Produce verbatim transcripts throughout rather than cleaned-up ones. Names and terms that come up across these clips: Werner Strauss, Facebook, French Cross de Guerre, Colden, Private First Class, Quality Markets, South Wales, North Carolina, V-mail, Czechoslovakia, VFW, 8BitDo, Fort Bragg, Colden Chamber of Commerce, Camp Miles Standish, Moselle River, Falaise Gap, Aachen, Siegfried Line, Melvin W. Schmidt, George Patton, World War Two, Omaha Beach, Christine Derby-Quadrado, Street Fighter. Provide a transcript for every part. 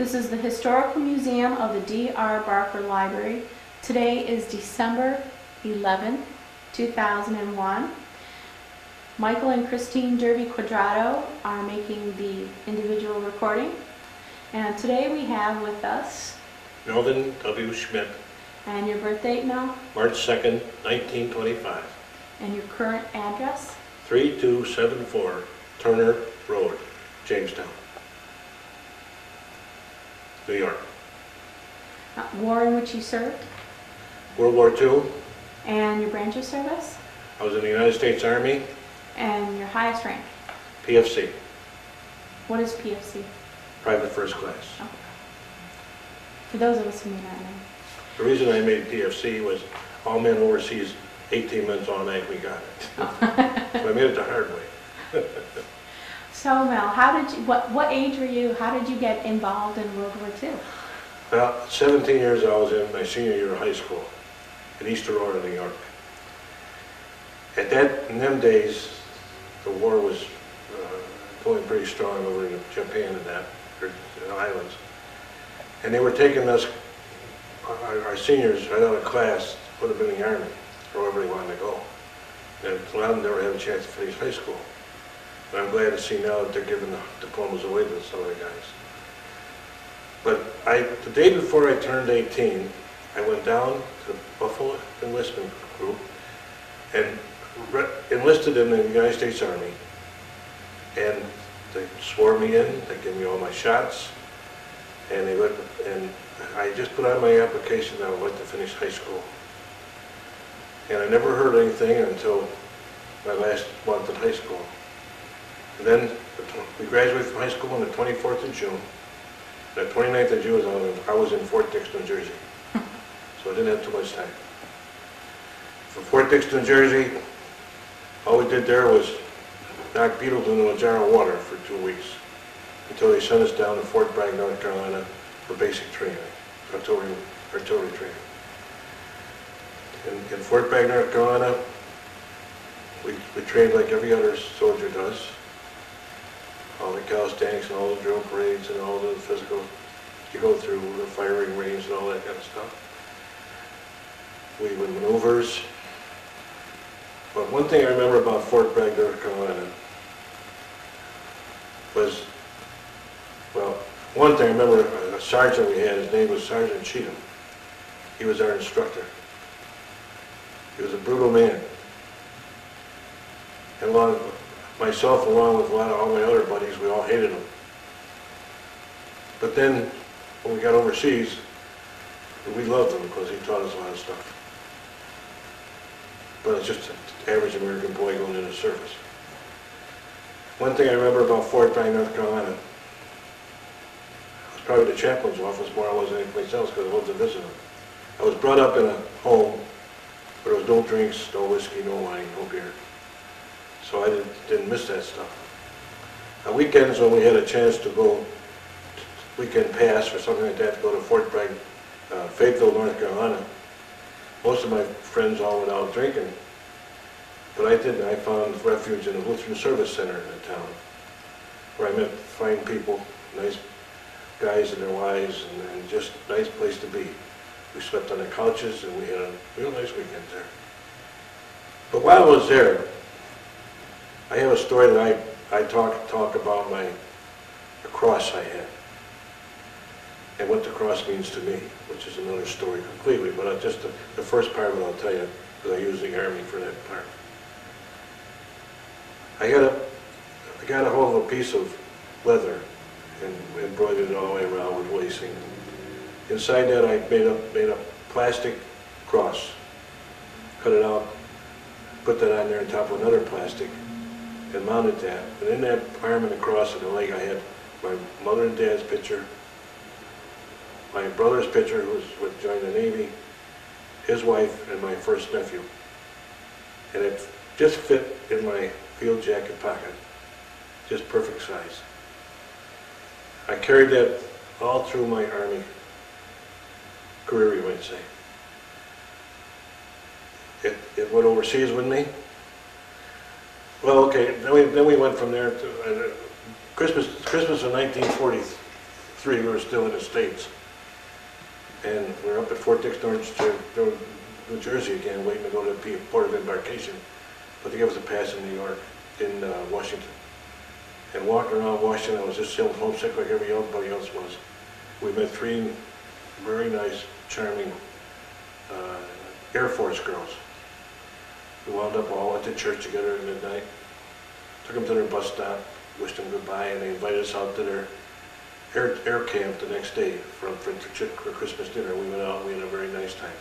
This is the Historical Museum of the D R Barker Library. Today is December eleventh, two thousand one. Michael and Christine Derby-Quadrado are making the individual recording. And today we have with us Melvin W. Schmidt. And your birth date now? March second, nineteen twenty-five. And your current address? thirty-two seventy-four Turner Road, Jamestown, New York. Uh, war in which you served? World War Two. And your branch of service? I was in the United States Army. And your highest rank? P F C. What is P F C? Private First Class. Oh. For those of us who may not know. The reason I made P F C was all men overseas, eighteen minutes all night, we got it. Oh. So I made it the hard way. So Mel, how did you, what, what age were you, how did you get involved in World War Two? Well, seventeen years I was in my senior year of high school in East Aurora, New York. At that, in them days, the war was uh, going pretty strong over in Japan and that, or the islands. And they were taking us, our, our seniors, right out of class, would have been in the Army, or wherever they wanted to go. And a lot of them never had a chance to finish high school. And I'm glad to see now that they're giving the diplomas away to some of the guys. But I, the day before I turned eighteen, I went down to the Buffalo Enlistment Group and re enlisted in the United States Army. And they swore me in, they gave me all my shots, and they let, and I just put on my application that I would like to finish high school. And I never heard anything until my last month in high school. And then we graduated from high school on the twenty-fourth of June. The twenty-ninth of June, I was in Fort Dix, New Jersey, so I didn't have too much time. From Fort Dix, New Jersey, all we did there was knock beetles into a jar of water for two weeks until they sent us down to Fort Bragg, North Carolina for basic training, artillery, artillery training. In, in Fort Bragg, North Carolina, we, we trained like every other soldier does. All the calisthenics and all the drill parades and all the physical, you go through the firing range and all that kind of stuff. We would maneuvers. But one thing I remember about Fort Bragg, North Carolina was, well, one thing I remember a sergeant we had, his name was Sergeant Cheatham. He was our instructor. He was a brutal man. And along myself, along with a lot of all my other buddies, we all hated him. But then, when we got overseas, we loved him because he taught us a lot of stuff. But it's just an average American boy going into service. One thing I remember about Fort Bragg, North Carolina, it was probably the chaplain's office more than I was anyplace else because I loved to visit him. I was brought up in a home where there was no drinks, no whiskey, no wine, no beer. So I didn't, didn't miss that stuff. On weekends when we had a chance to go, weekend pass or something like that, to go to Fort Bragg, uh, Fayetteville, North Carolina, most of my friends all went out drinking. But I didn't. I found refuge in a Lutheran Service Center in the town, where I met fine people, nice guys and their wives, and, and just a nice place to be. We slept on the couches and we had a real nice weekend there. But while I was there, I have a story that I, I talk, talk about my the cross I had and what the cross means to me, which is another story completely, but I'll just the, the first part of it I'll tell you because I use the Army for that part. I got a, I got a hold of a piece of leather and embroidered it all the way around with lacing. Inside that I made a, made a plastic cross, cut it out, put that on there on top of another plastic, and mounted that. And in that arm and across the leg I had my mother and dad's picture, my brother's picture who was with joined the Navy, his wife, and my first nephew. And it just fit in my field jacket pocket, just perfect size. I carried that all through my Army career, you might say. It, it went overseas with me. Well, okay, then we, then we went from there to uh, Christmas, Christmas of nineteen forty, three were still in the States. And we were up at Fort Dix, New Jersey again, waiting to go to the port of embarkation. But they gave us a pass in New York, in uh, Washington. And walking around Washington, I was just feeling homesick like everybody else was. We met three very nice, charming uh, Air Force girls. We wound up all at the church together at midnight, took them to their bus stop, wished them goodbye, and they invited us out to their air, air camp the next day for, for, for Christmas dinner. We went out and we had a very nice time.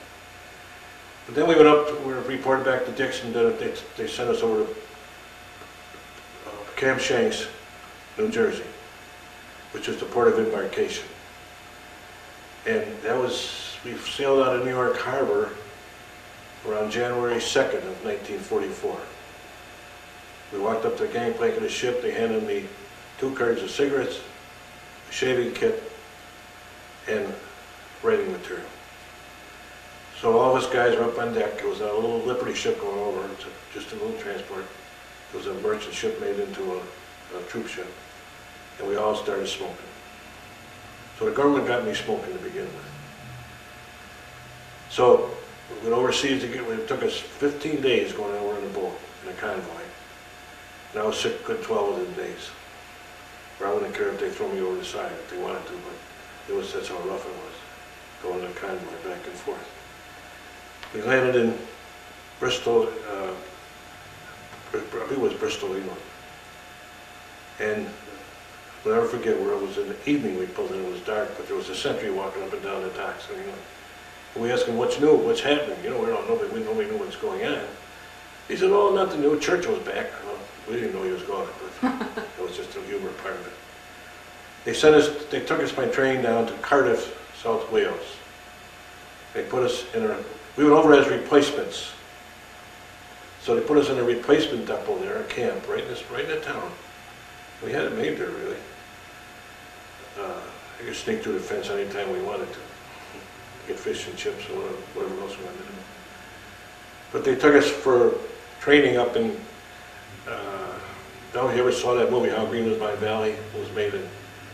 But then we went up, to, we were reported back to Dixon, then they, they sent us over to uh, Camp Shanks, New Jersey, which was the port of embarkation. And that was, we sailed out of New York Harbor around January second of nineteen forty-four. We walked up to the gangplank of the ship, they handed me two cartons of cigarettes, a shaving kit, and writing material. So all of us guys were up on deck. It was a little Liberty ship going over, it's just a little transport. It was a merchant ship made into a, a troop ship, and we all started smoking. So the government got me smoking to begin with. So we went overseas to get, it took us fifteen days going over in a boat, in a convoy. And I was sick a good twelve of them days. Or I wouldn't care if they threw me over the side if they wanted to, but it was, that's how rough it was, going in a convoy back and forth. We landed in Bristol, uh, I think it was Bristol, England. And I'll never forget where it was in the evening we pulled in, it was dark, but there was a sentry walking up and down the docks in England. And we asked him, what's new, what's happening? You know, we don't know, but we nobody knew what's going on. He said, oh, nothing new, church was back. Well, we didn't know he was gone, but that was just the humor part of it. They sent us, they took us by train down to Cardiff, South Wales. They put us in a, we went over as replacements. So they put us in a replacement depot there, a camp, right in this, right in the town. We had it made there, really. Uh, we could sneak through the fence anytime we wanted to. Get fish and chips or whatever else we wanted to do. But they took us for training up in, uh, I don't know if you ever saw that movie, How Green Was My Valley? It was made in,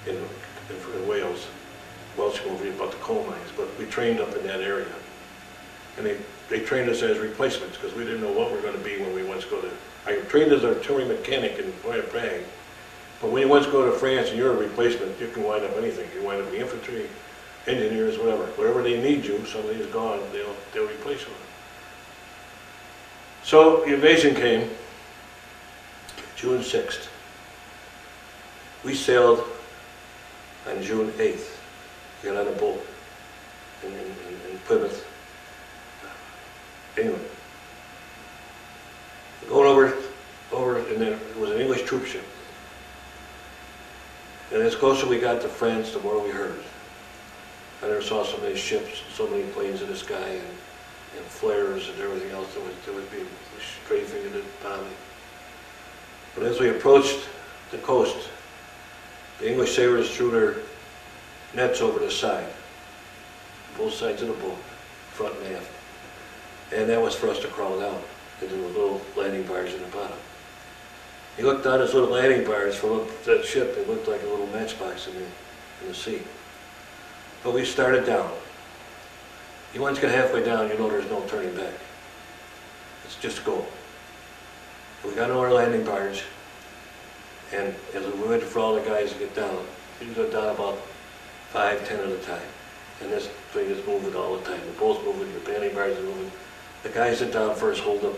in, in Wales, Welsh movie about the coal mines, but we trained up in that area. And they, they trained us as replacements because we didn't know what we were going to be when we once go to, I trained as an artillery mechanic in Fort Bragg, but when you once go to France and you're a replacement, you can wind up anything. You wind up in the infantry, engineers, whatever. Wherever they need you, somebody's gone, they'll, they'll replace them. So the invasion came June sixth. We sailed on June eighth. We got on a boat in, in, in Plymouth, England. Going over, over, and then it was an English troop ship. And as closer we got to France, the more we heard. I never saw so many ships, so many planes in the sky, and, and flares and everything else that was, that was being strafing and bombing. But as we approached the coast, the English sailors threw their nets over the side, both sides of the boat, front and aft. And that was for us to crawl down into the little landing bars in the bottom. He looked down his little landing bars from up that ship. It looked like a little matchbox in the, in the sea. But we started down. You once get halfway down, you know there's no turning back. It's just go. We got on our landing barge, and as we waited for all the guys to get down, we got down about five, ten at a time. And this thing is moving all the time. The boat's moving, your landing barge is moving. The guys that down first hold up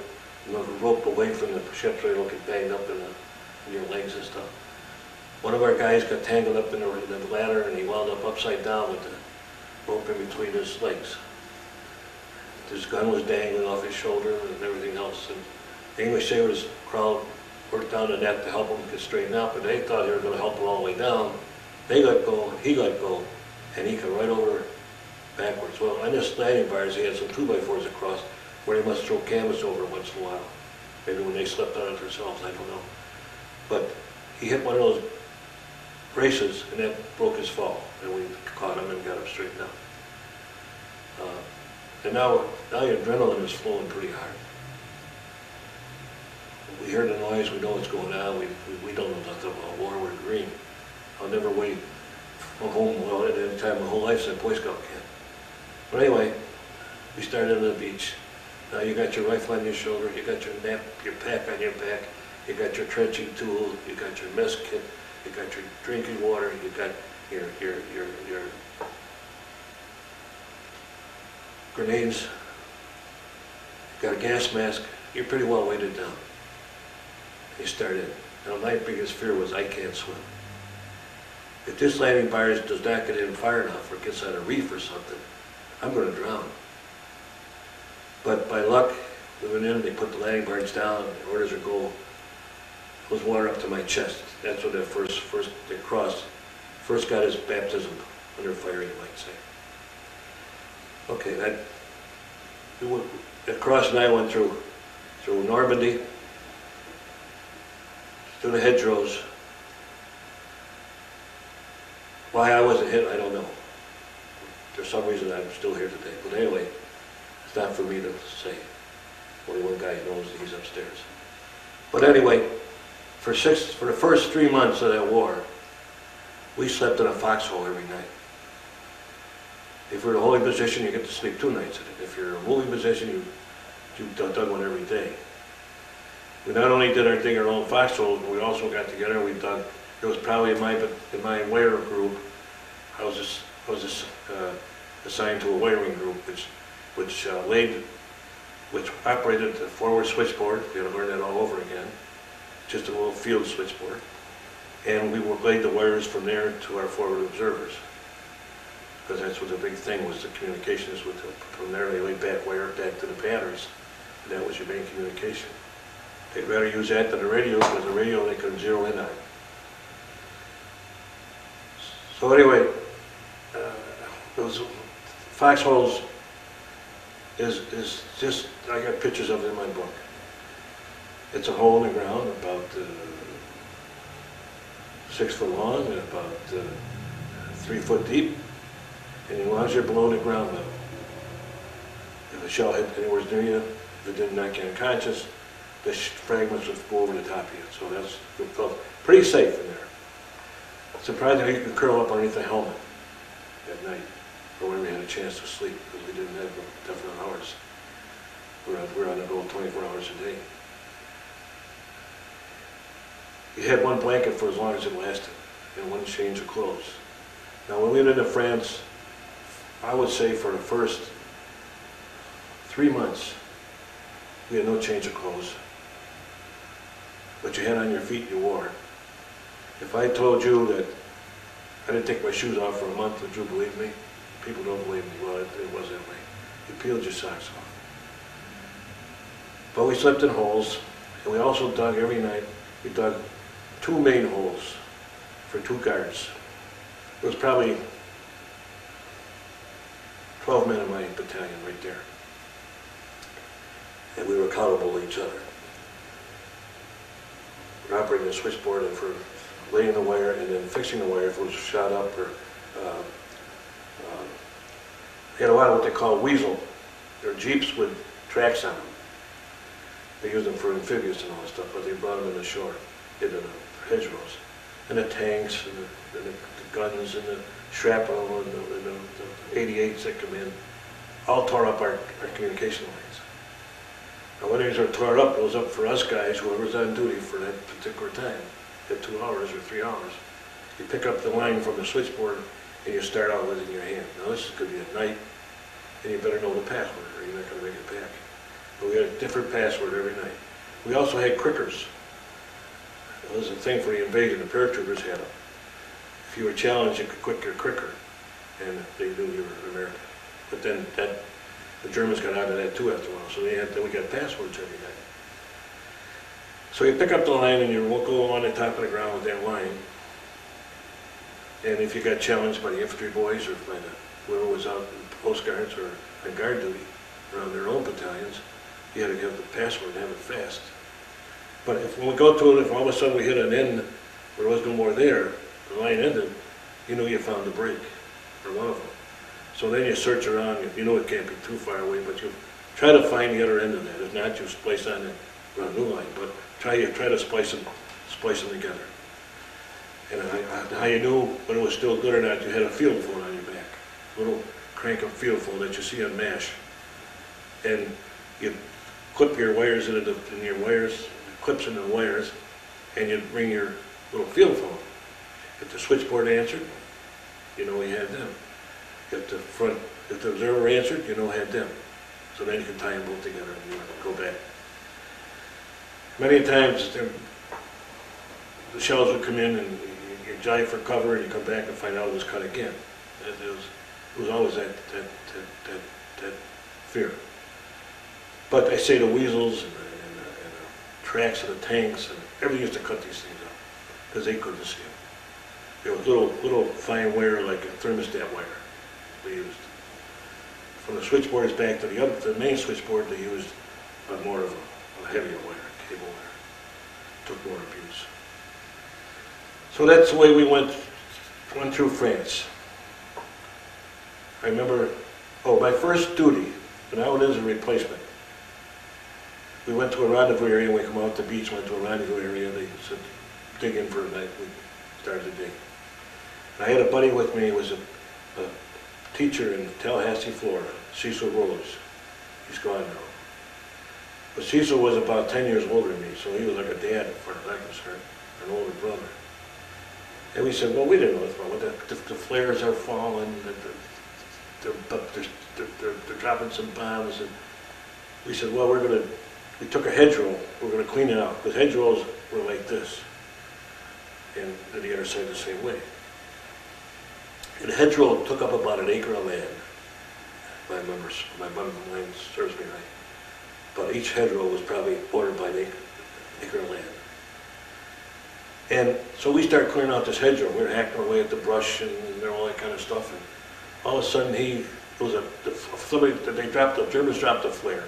the rope away from the ship so you don't get banged up in, the, in your legs and stuff. One of our guys got tangled up in the, the ladder and he wound up upside down with the rope in between his legs. His gun was dangling off his shoulder and everything else. And the English sailors crowd worked down the net to help him get straightened out, but they thought they were going to help him all the way down. They let go, he let go, and he came right over backwards. Well, on this landing bars, they had some two by fours across where they must throw canvas over once in a while. Maybe when they slept on it themselves, I don't know. But he hit one of those braces and that broke his fall. And we caught him and got him straightened out. Uh, and now, now your adrenaline is flowing pretty hard. We hear the noise, we know what's going on. We, we, we don't know nothing about war, we're green. I'll never wait my home was on it at any time my whole life, so Boy Scout kid. But anyway, we started on the beach. Now you got your rifle on your shoulder, you got your nap, your pack on your back, you got your trenching tool, you got your mess kit, you got your drinking water, you got your your your your grenades, you got a gas mask, you're pretty well weighted down. You start in. Now my biggest fear was I can't swim. If this landing barge does not get in far enough or gets on a reef or something, I'm going to drown. But by luck, we went in, they put the landing barge down, the orders are go. It was water up to my chest. That's when the first, first, they crossed, first got his baptism under fire, you might say. Okay, that, we went, that cross and I went through, through Normandy, through the hedgerows. Why I wasn't hit, I don't know. For some reason, I'm still here today. But anyway, it's not for me to say. Only one guy knows that he's upstairs. But anyway, for six, for the first three months of that war, we slept in a foxhole every night. If you're in a holding position, you get to sleep two nights in it. If you're in a moving position, you you've done one every day. We not only did our thing in our own foxholes, but we also got together and we dug. It was probably in my in my whaler group. I was just I was just uh, assigned to a wiring group, which which uh, laid, which operated the forward switchboard. You had to learn that all over again. Just a little field switchboard, and we were laid the wires from there to our forward observers, because that's what the big thing was. The communications with the, from there they laid back wire back to the batteries, and that was your main communication. They'd rather use that than the radio, because the radio they could zero in on. So anyway, uh, those foxholes is is just, I got pictures of it in my book. It's a hole in the ground about uh, six foot long and about uh, three foot deep, and as long as you're below the ground level, if a shell hit anywhere near you, if it didn't knock you unconscious, the fragments would go over the top of you. So that's, it felt pretty safe in there. Surprisingly, you could curl up underneath the helmet at night, or when we had a chance to sleep, because we didn't have definite hours. We were, we were on the road twenty-four hours a day. You had one blanket for as long as it lasted, and one change of clothes. Now, when we went into France, I would say for the first three months, we had no change of clothes. What you had on your feet, you wore. If I told you that I didn't take my shoes off for a month, would you believe me? People don't believe me. Well, it, it was that way. You peeled your socks off. But we slept in holes, and we also dug every night. We dug two main holes for two guards. It was probably twelve men in my battalion right there. And we were accountable to each other. We're operating a switchboard and for laying the wire and then fixing the wire if it was shot up or uh, uh, they had a lot of what they call weasel. They're jeeps with tracks on them. They used them for amphibious and all that stuff, but they brought them in the shore, into the hedgerows, and the tanks and the, and the, the guns and the shrapnel and the, and the, the eighty-eights that come in, all tore up our, our communication lines. Now when these are torn up, it was up for us guys, whoever's on duty for that particular time. At two hours or three hours, you pick up the line from the switchboard and you start out with it in your hand. Now this could be at night, and you better know the password or you're not going to make it back. But we had a different password every night. We also had crickers. That was a thing for the invasion. The paratroopers had them. If you were challenged, you could quick your cricker, and they knew you were American. But then that, the Germans got out of that too after a while, so they had, then we got passwords every night. So you pick up the line and you go along the top of the ground with that line. And if you got challenged by the infantry boys or by the, whoever was out in post guards or on guard duty around their own battalions, you had to give the password and have it fast. But if when we go to it, if all of a sudden we hit an end where there was no more there, the line ended, you know you found the break or one of them. So then you search around, you, you know it can't be too far away, but you try to find the other end of that. If not, you place on it, run a new line. But Try, try to splice them, splice them together. And I, how you know when it was still good or not, you had a field phone on your back. Little crank up field phone that you see on MASH. And you'd clip your wires into the, in your wires, clips into the wires, and you'd ring your little field phone. If the switchboard answered, you know you had them. If the front, if the observer answered, you know had them. So then you could tie them both together and you go back. Many times there, the shells would come in and you dive for cover and you come back and find out it was cut again. It was, it was always that, that, that, that, that fear. But I say the weasels and the, and the, and the tracks of the tanks and everything used to cut these things up because they couldn't see them. There was little, little fine wire like a thermostat wire we used. From the switchboards back to the other, the main switchboard they used a more of a, a heavier wire, cable wire. Took more abuse. So that's the way we went, went through France. I remember, oh, my first duty, and now it is a replacement. We went to a rendezvous area, we come out the beach, went to a rendezvous area, they said, dig in for a night, we started to dig. And I had a buddy with me, he was a, a teacher in Tallahassee, Florida, Cecil Rollers. He's gone now. But Cecil was about ten years older than me, so he was like a dad, as far as I'm concerned, an older brother. And we said, well, we didn't know what's wrong with that. The, the flares are falling, the, the, they're, they're, they're, they're dropping some bombs. And we said, well, we're going to, we took a hedgerow, we're going to clean it out, because hedgerows were like this, and to the other side the same way. And the hedgerow took up about an acre of land. My memory, my mind serves me right. But each hedgerow was probably bordered by an acre, acre of land. And so we started clearing out this hedgerow. We were hacking away at the brush and, and all that kind of stuff. And all of a sudden, he it was a somebody they dropped the Germans dropped a flare,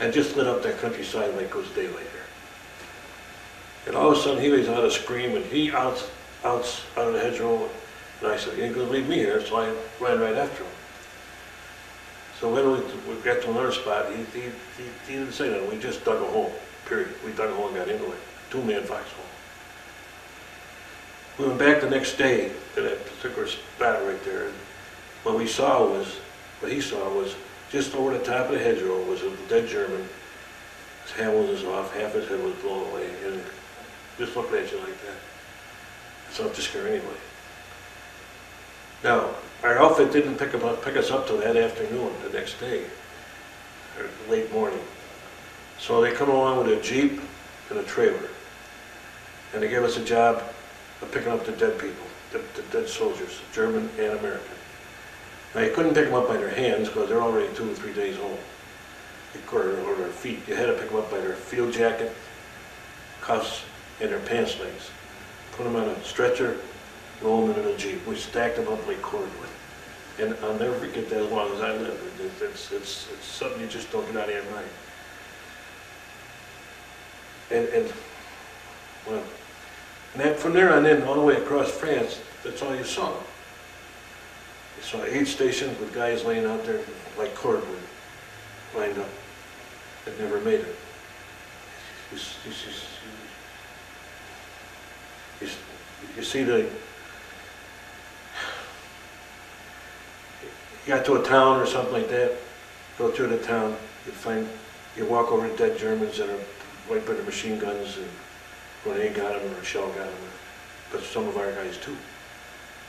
and just lit up that countryside like it was daylight there. And all of a sudden, he was out of scream and he out out out of the hedgerow. And I said, "You ain't gonna leave me here," so I ran right after him. So when we, we got to another spot, he he, he he didn't say that. We just dug a hole. Period. We dug a hole and got into it. Two-man foxhole. We went back the next day to that particular spot right there, and what we saw was, what he saw was, just over the top of the hedgerow was a dead German. His hand was off, half his head was blown away, and just looking at you like that. It's not to scare anybody. Now, our outfit didn't pick, up, pick us up till that afternoon, the next day, or late morning. So they come along with a Jeep and a trailer, and they gave us a job of picking up the dead people, the, the dead soldiers, German and American. Now you couldn't pick them up by their hands because they're already two or three days old, or, or their feet. You had to pick them up by their field jacket, cuffs, and their pants legs. Put them on a stretcher, roll them into a Jeep. We stacked them up like cordwood. And I'll never forget that as long as I live. It's, it's, it's, it's something you just don't get out of your mind. And, and well, And that, from there on in, all the way across France, that's all you saw. You saw aid stations with guys laying out there like cordwood, lined up, that never made it. You, you, you, you, you see the... You got to a town or something like that, go through the town, you find, you walk over to dead Germans that are right by their machine guns, and Renee got him, or Shell got him, but some of our guys too.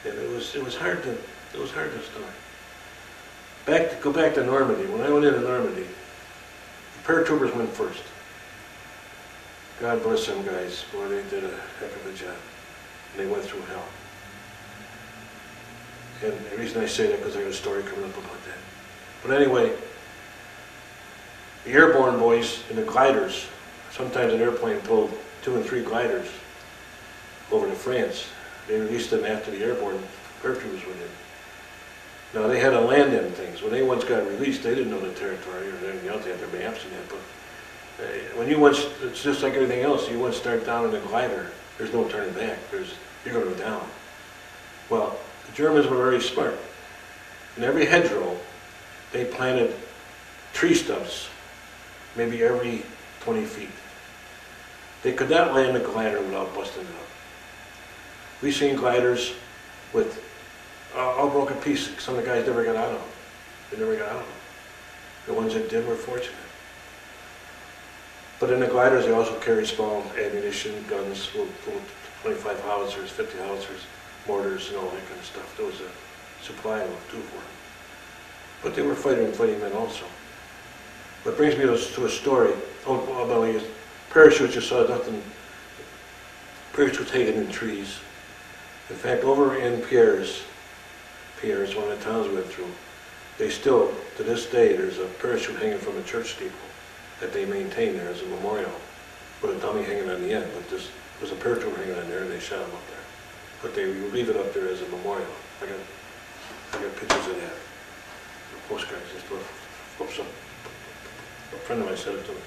And it was it was hard to it was hard to start. Back to, go back to Normandy. When I went into Normandy, the paratroopers went first. God bless them guys. Boy, they did a heck of a job. And they went through hell. And the reason I say that because I got a story coming up about that. But anyway, the airborne boys and the gliders. Sometimes an airplane pulled two and three gliders over to France. They released them after the airborne paratroopers went in. Now they had to land in things. When they once got released, they didn't know the territory or anything else. They had their maps and that. But uh, when you once, it's just like everything else. You once start down in a glider, there's no turning back. There's you're going to go down. Well, the Germans were very smart. In every hedgerow, they planted tree stumps, maybe every twenty feet. They could not land a glider without busting it up. We've seen gliders with uh, all broken pieces. Some of the guys never got out of them. They never got out of them. The ones that did were fortunate. But in the gliders, they also carried small ammunition, guns, little, little twenty-five howitzers, fifty howitzers, mortars, and all that kind of stuff. There was a supply of two for them. But they were fighting fighting men also. What brings me to, to a story. Oh, well, I mean, parachutes, you saw nothing. Parachutes hanging in trees. In fact, over in Pierre's, Pierre's, one of the towns we went through, they still, to this day, there's a parachute hanging from a church steeple that they maintain there as a memorial, with a dummy hanging on the end. But this was a parachute hanging on there, and they shot him up there. But they leave it up there as a memorial. I got, I got pictures of that. Postcards and stuff. Oops, a friend of mine said it to me.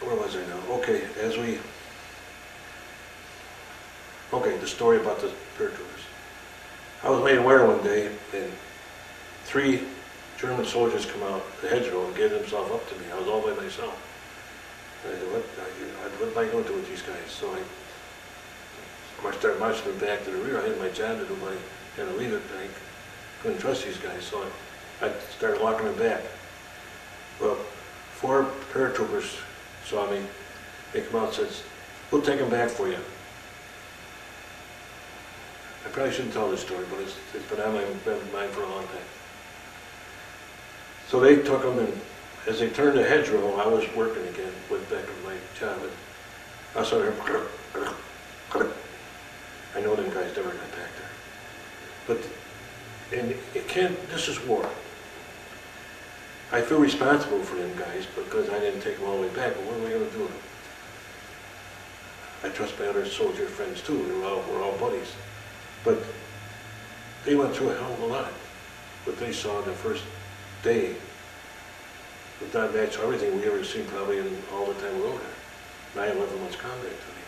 Where was I now? Okay, as we... Okay, the story about the paratroopers. I was made aware one day, and three German soldiers come out the hedgerow and gave themselves up to me. I was all by myself. And I said, what, I, what am I going to do with these guys? So I, so I started marching them back to the rear. I had my job to do, my, had to leave it, and I couldn't trust these guys. So I, I started locking them back. Well, four paratroopers saw me. They come out and said, we'll take them back for you. I probably shouldn't tell this story, but it's, it's been on my mind for a long time. So they took them, and as they turned the hedgerow, I was working again, went back to my job, and I saw them. I know them guys never got back there. But, and it can't, this is war. I feel responsible for them guys because I didn't take them all the way back, but what am I going to do with them? I trust my other soldier friends too, we're all, we're all buddies. But they went through a hell of a lot. What they saw the first day would not match everything we ever seen probably in all the time we were over there. nine eleven was combat to me.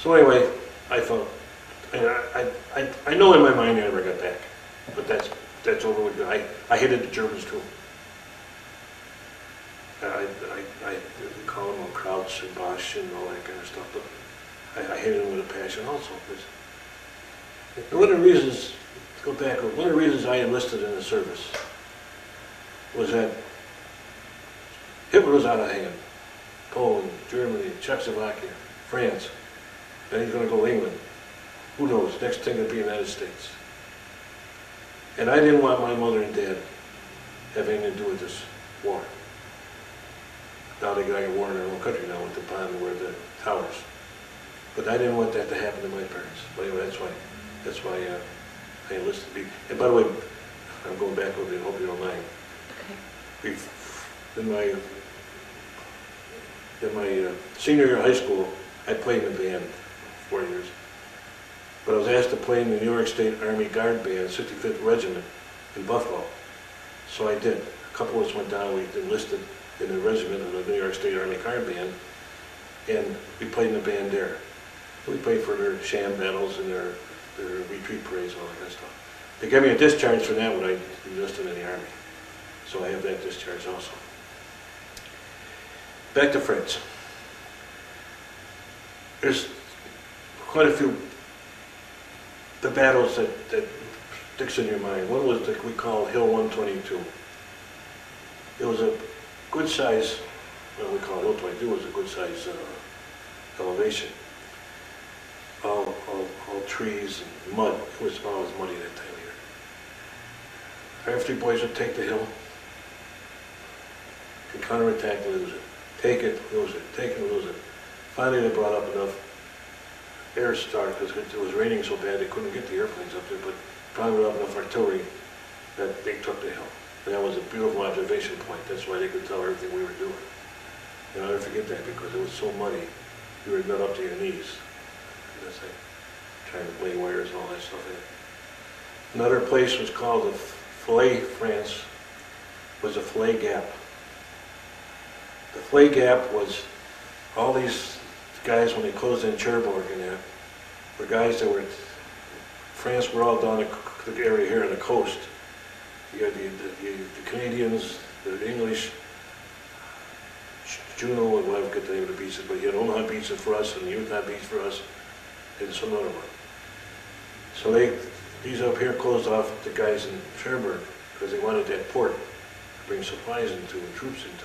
So anyway, I felt, and I, I, I, I know in my mind I never got back, but that's, that's over with. I, I hated the Germans too. I, I, I call them all Krauts and Bosch and all that kind of stuff, but I, I hated them with a passion also. One of the reasons, go back, one of the reasons I enlisted in the service was that Hitler was out of hand. Poland, Germany, Czechoslovakia, France, then he's going to go to England. Who knows, next thing would be the United States. And I didn't want my mother and dad have anything to do with this war. Now they got a war in their own country now with the bomb where the towers. But I didn't want that to happen to my parents. But anyway, that's why. That's why uh, I enlisted. People. And by the way, I'm going back over it. I hope you don't mind. Okay. In my in my uh, senior year of high school, I played in a band for four years. But I was asked to play in the New York State Army Guard Band, sixty-fifth Regiment, in Buffalo. So I did. A couple of us went down. We enlisted in the regiment of the New York State Army Guard Band, and we played in the band there. We played for their sham battles and their their retreat parades, all that kind of stuff. They gave me a discharge for that when I enlisted in the Army. So I have that discharge also. Back to France. There's quite a few the battles that, that sticks in your mind. One was that we call Hill one twenty-two. It was a good size, well, we call it Hill one twenty-two, it was a good size uh, elevation. All, all, all trees and mud. It was about as muddy that time of year. Our infantry boys would take the hill, and counterattack and lose it. Take it, lose it, take it, lose it. Finally, they brought up enough air start because it was raining so bad they couldn't get the airplanes up there, but probably brought up enough artillery that they took the hill. And that was a beautiful observation point. That's why they could tell everything we were doing. And I'll never forget that because it was so muddy, you were not up to your knees. That's like trying to lay wires and all that stuff in. Another place was called the Falaise, France, was the Falaise Gap. The Falaise Gap was all these guys when they closed in Cherbourg and that were guys that were, France were all down the, the area here on the coast. You had the, the, the Canadians, the English, Juneau and I've got the name of the beaches, but he had Omaha Beach for us and Utah Beach for us and some other one. So they, these up here closed off the guys in Cherbourg because they wanted that port to bring supplies into and troops into.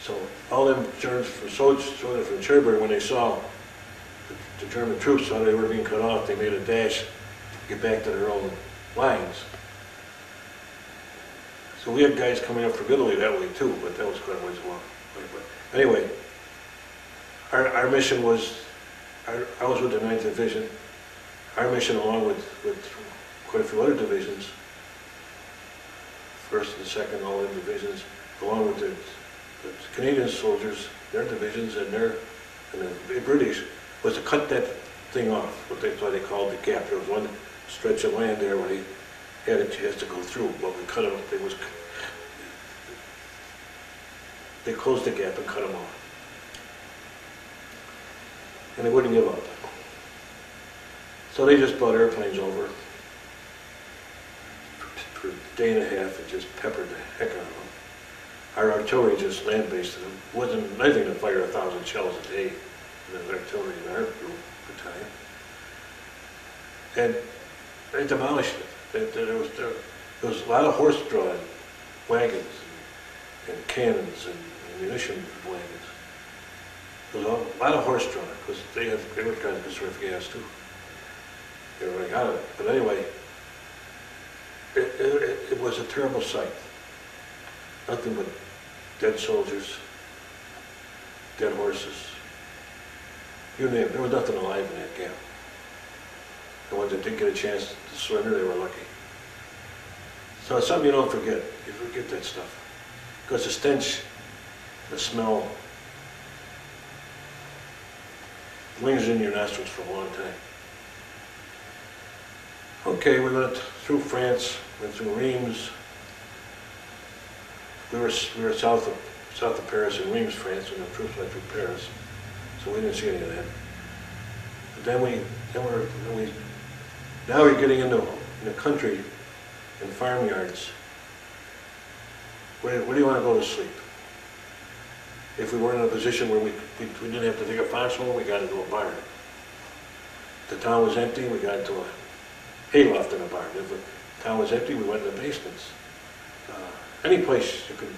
So all them Germans from soldiers from Cherbourg, when they saw the, the German troops, saw they were being cut off, they made a dash to get back to their own lines. So we had guys coming up from Italy that way too, but that was quite a ways along. But anyway, our, our mission was, our, I was with the ninth Division. Our mission, along with, with quite a few other divisions, first and second, all the divisions, along with the, the Canadian soldiers, their divisions, and their and the British, was to cut that thing off, what they thought they called the gap. There was one stretch of land there where they had a chance to go through, but we cut them off. They, was, they closed the gap and cut them off. And they wouldn't give up. So they just brought airplanes over for a day and a half and just peppered the heck out of them. Our artillery just land-based them. It wasn't nothing to fire a thousand shells a day with the artillery in our group battalion. And they demolished it. There was, there was a lot of horse-drawn wagons and, and cannons and, and munition wagons. There was a lot of horse-drawn because they, they were trying to conserve gas too. They were running out of it. But anyway, it, it, it was a terrible sight. Nothing but dead soldiers, dead horses, you name it. There was nothing alive in that gap. The ones that did get a chance to surrender, they were lucky. So it's something you don't forget. You forget that stuff. Because the stench, the smell, lingers in your nostrils for a long time. Okay, we went through France, went through Reims. We were, we were south of south of Paris in Reims, France, and the troops went through Paris, so we didn't see any of that. But then we, then we're, then we, now we're getting into in the country, in farmyards. Where, where do you want to go to sleep? If we were in a position where we, we, we didn't have to dig a foxhole, we got into a barn. The town was empty, we got into a hayloft in a barn. If the town was empty, we went to the basements. Uh, Any place you could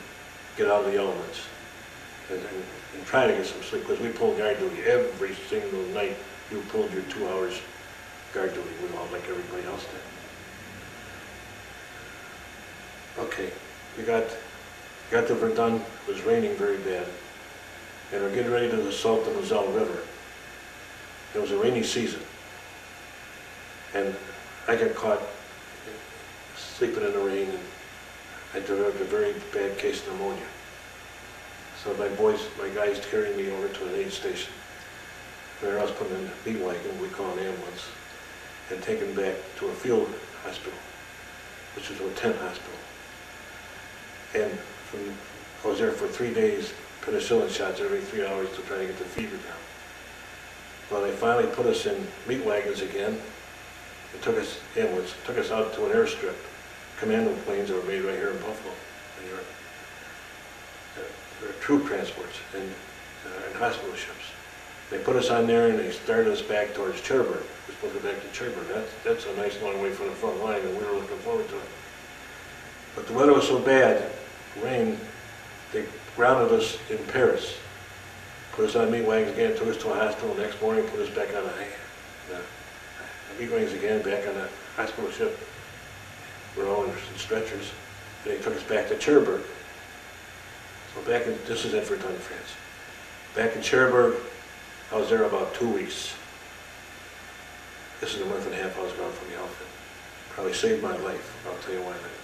get out of the elements and, and, and try to get some sleep, because we pulled guard duty every single night. You pulled your two hours guard duty, we all like everybody else did. Okay, we got got to Verdun. It was raining very bad, and we're getting ready to assault the Moselle River. It was a rainy season, and I got caught sleeping in the rain. And I developed a very bad case of pneumonia. So my boys, my guys carried me over to an aid station. Where I was put in a bee wagon, we call an ambulance, and taken back to a field hospital, which was a tent hospital. And from, I was there for three days, penicillin shots every three hours to try to get the fever down. Well, they finally put us in meat wagons again. It took us, ambulance, took us out to an airstrip. Commando planes that were made right here in Buffalo, New York. They were, they were troop transports and, uh, and hospital ships. They put us on there and they started us back towards Cherbourg. We were supposed to go back to Cherbourg. That's, that's a nice long way from the front line, and we were looking forward to it. But the weather was so bad, rain, they grounded us in Paris. Put us on meat wagons again, took us to a hospital the next morning, put us back on the, the meat wagons again, back on the hospital ship. We're all in stretchers, and they took us back to Cherbourg. So back in, this is at Verdun, France. Back in Cherbourg, I was there about two weeks. This is a month and a half I was gone from the outfit. Probably saved my life, I'll tell you why later.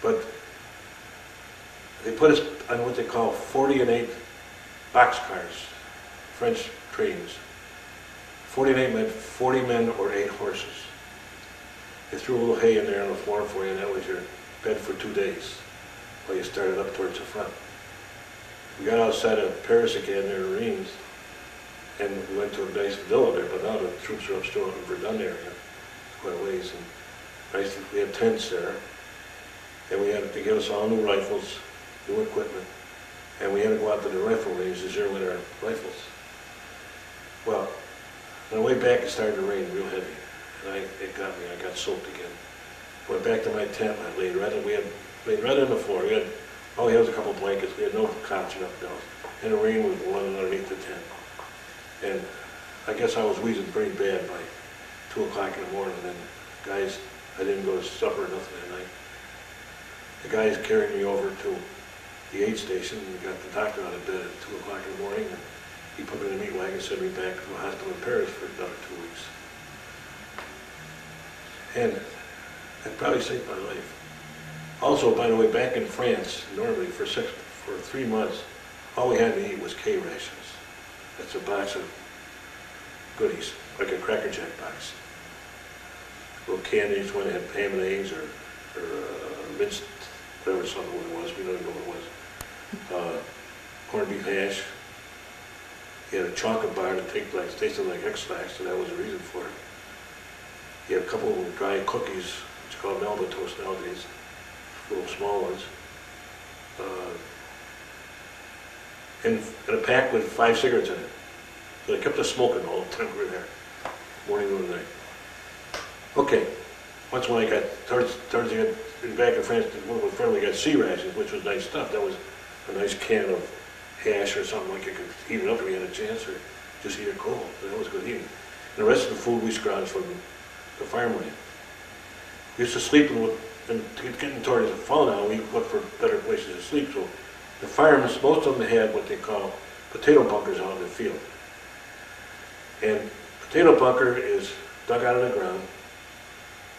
But they put us on what they call forty and eight boxcars, French trains. forty and eight meant forty men or eight horses. They threw a little hay in there on the floor for you, and that was your bed for two days while you started up towards the front. We got outside of Paris again near Reims, and we went to a nice villa there, but now the troops are up still in Verdun area, quite a ways. And nice, we had tents there, and we had to give us all new rifles, new equipment, and we had to go out to the rifle range to zero in our rifles. Well, on the way back, it started to rain real heavy, and I, it got me. I got soaked again. Went back to my tent, and I laid right in, we had, laid right on the floor. We had, oh, there was a couple of blankets. We had no cots or nothing else. And the rain was blowing underneath the tent. And I guess I was wheezing pretty bad by two o'clock in the morning. And guys, I didn't go to supper or nothing that night. The guys carried me over to the aid station, and we got the doctor out of bed at two o'clock in the morning. And he put me in a meat wagon and sent me back to a hospital in Paris for another two weeks. And that probably saved my life. Also, by the way, back in France, Normandy, for six, for three months, all we had to eat was K rations. That's a box of goodies, like a Cracker Jack box. Little candies, one that had ham and eggs, or, or uh, minced, whatever something it was, we don't even know what it was. Uh, corned beef hash. He had a chocolate bar that tasted like, tasted like X-Lax, so that was the reason for it. He had a couple of dry cookies, which are called Melba toast nowadays, little small ones. Uh, and, and a pack with five cigarettes in it. So I kept us smoking all the time we were there, morning and night. Okay, once when I got, towards, towards the end, back in France, one of my friends got sea rations, which was nice stuff. That was a nice can of hash or something like you could heat it up if you had a chance, or just eat it cold. That was good eating. And the rest of the food we scrounged from the farmland. We used to sleep in, and getting towards the fall now, we looked for better places to sleep. So the firemen, most of them had what they call potato bunkers out in the field. And potato bunker is dug out of the ground,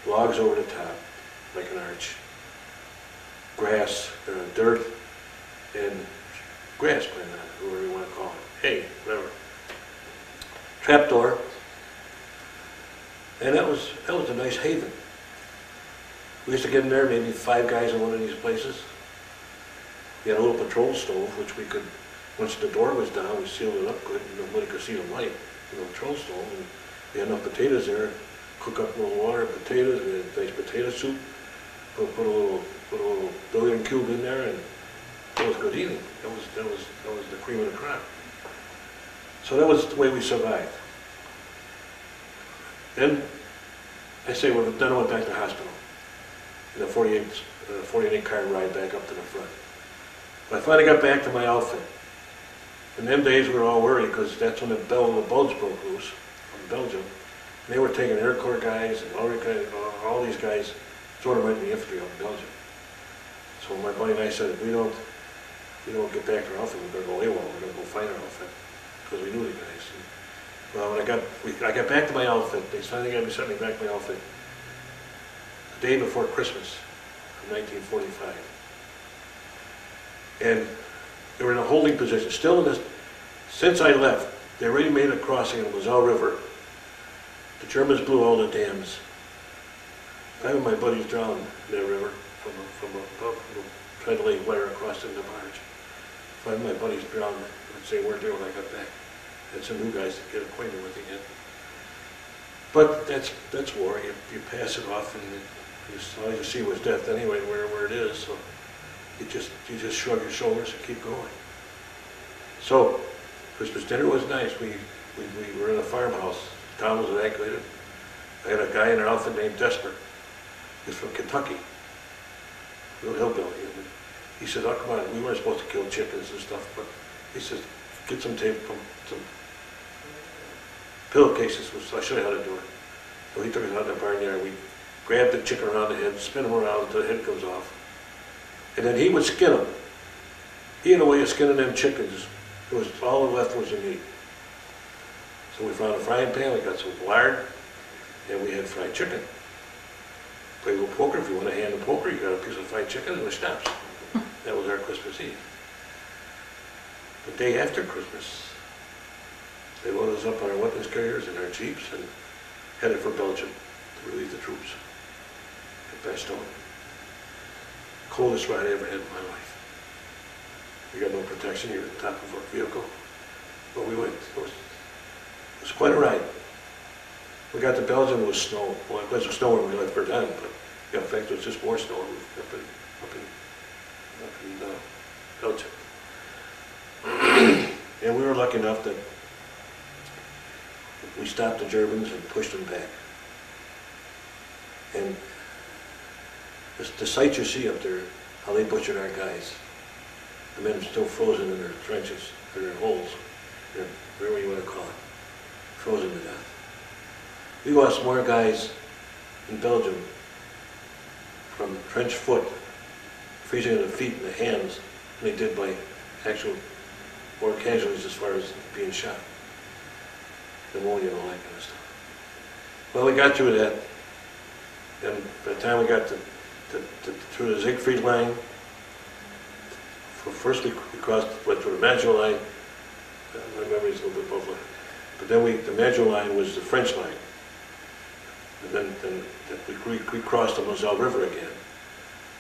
logs over the top, like an arch, grass, uh, dirt, and grass planted on it, whatever you want to call it, hay, whatever. Trapdoor, and that was, that was a nice haven. We used to get in there, maybe five guys in one of these places. We had a little patrol stove, which we could, once the door was down, we sealed it up good, and nobody could see the light in the patrol stove. And we had enough potatoes there, cook up a little water and potatoes, we had nice potato soup, put, put a little put a little billion cube in there, and that was good eating. That was, that was, that was the cream of the crop. So that was the way we survived. Then, I say, well, then I went back to the hospital. And a forty-eight, uh, forty-eight car ride back up to the front. But I finally got back to my outfit. In them days we were all worried because that's when the bell and the bulge broke loose from Belgium. And they were taking Air Corps guys and all, all these guys sort of went in the infantry up in Belgium. So my buddy and I said, if we don't, if we don't get back to our outfit, we're going to go AWOL, we're going to go find our outfit. Because we knew the guys. And, well, when I got, we, I got back to my outfit, they finally got me sent me back to my outfit. Day before Christmas of nineteen forty-five. And they were in a holding position. Still in this, since I left, they already made a crossing in the Moselle River. The Germans blew all the dams. I and my buddies drowned in that river from a, from a, from a trying to lay wire across in the barge. Five of my buddies drowned, which they weren't there when I got back. Had some new guys to get acquainted with again. But that's, that's war. You, you pass it off and it, all you see was death anyway, where, where it is, so you just, you just shrug your shoulders and keep going. So, Christmas dinner was nice. We, we, we were in a farmhouse. The town was evacuated. I had a guy in an outfit named Desper. He was from Kentucky. Real hillbilly. He said, oh, come on, we weren't supposed to kill chickens and stuff, but he said, get some tape, some pillowcases. I'll show you how to do it. So he took us out of the barnyard. We grabbed the chicken around the head, spin him around until the head comes off. And then he would skin them. He had a way of skinning them chickens. It was, all that left was the meat. So we found a frying pan, we got some lard, and we had fried chicken. Play a little poker, if you want to hand the poker, you got a piece of fried chicken and the schnapps. That was our Christmas Eve. The day after Christmas, they loaded us up on our weapons carriers and our jeeps and headed for Belgium to relieve the troops. Best on. Coldest ride I ever had in my life. We got no protection, you're at the top of our vehicle. But we went. It was, it was quite a ride. We got to Belgium, it was snow. Well, it wasn't snow when we left Verdun, but in fact, it was just more snow up in, up in, up in uh, Belgium. And we were lucky enough that we stopped the Germans and pushed them back. And the sights you see up there, how they butchered our guys. The men are still frozen in their trenches, in their holes, in their, whatever you want to call it, frozen to death. We lost more guys in Belgium from trench foot, freezing in the feet and the hands, than they did by actual war casualties as far as being shot. Pneumonia and all that kind of stuff. Well, we got through that, and by the time we got to, to, to, through the Siegfried Line, first we crossed, went through the Maginot Line. My memory's a little bit buffering. But then we, the Maginot Line was the French line. And then, then we, we crossed the Moselle River again.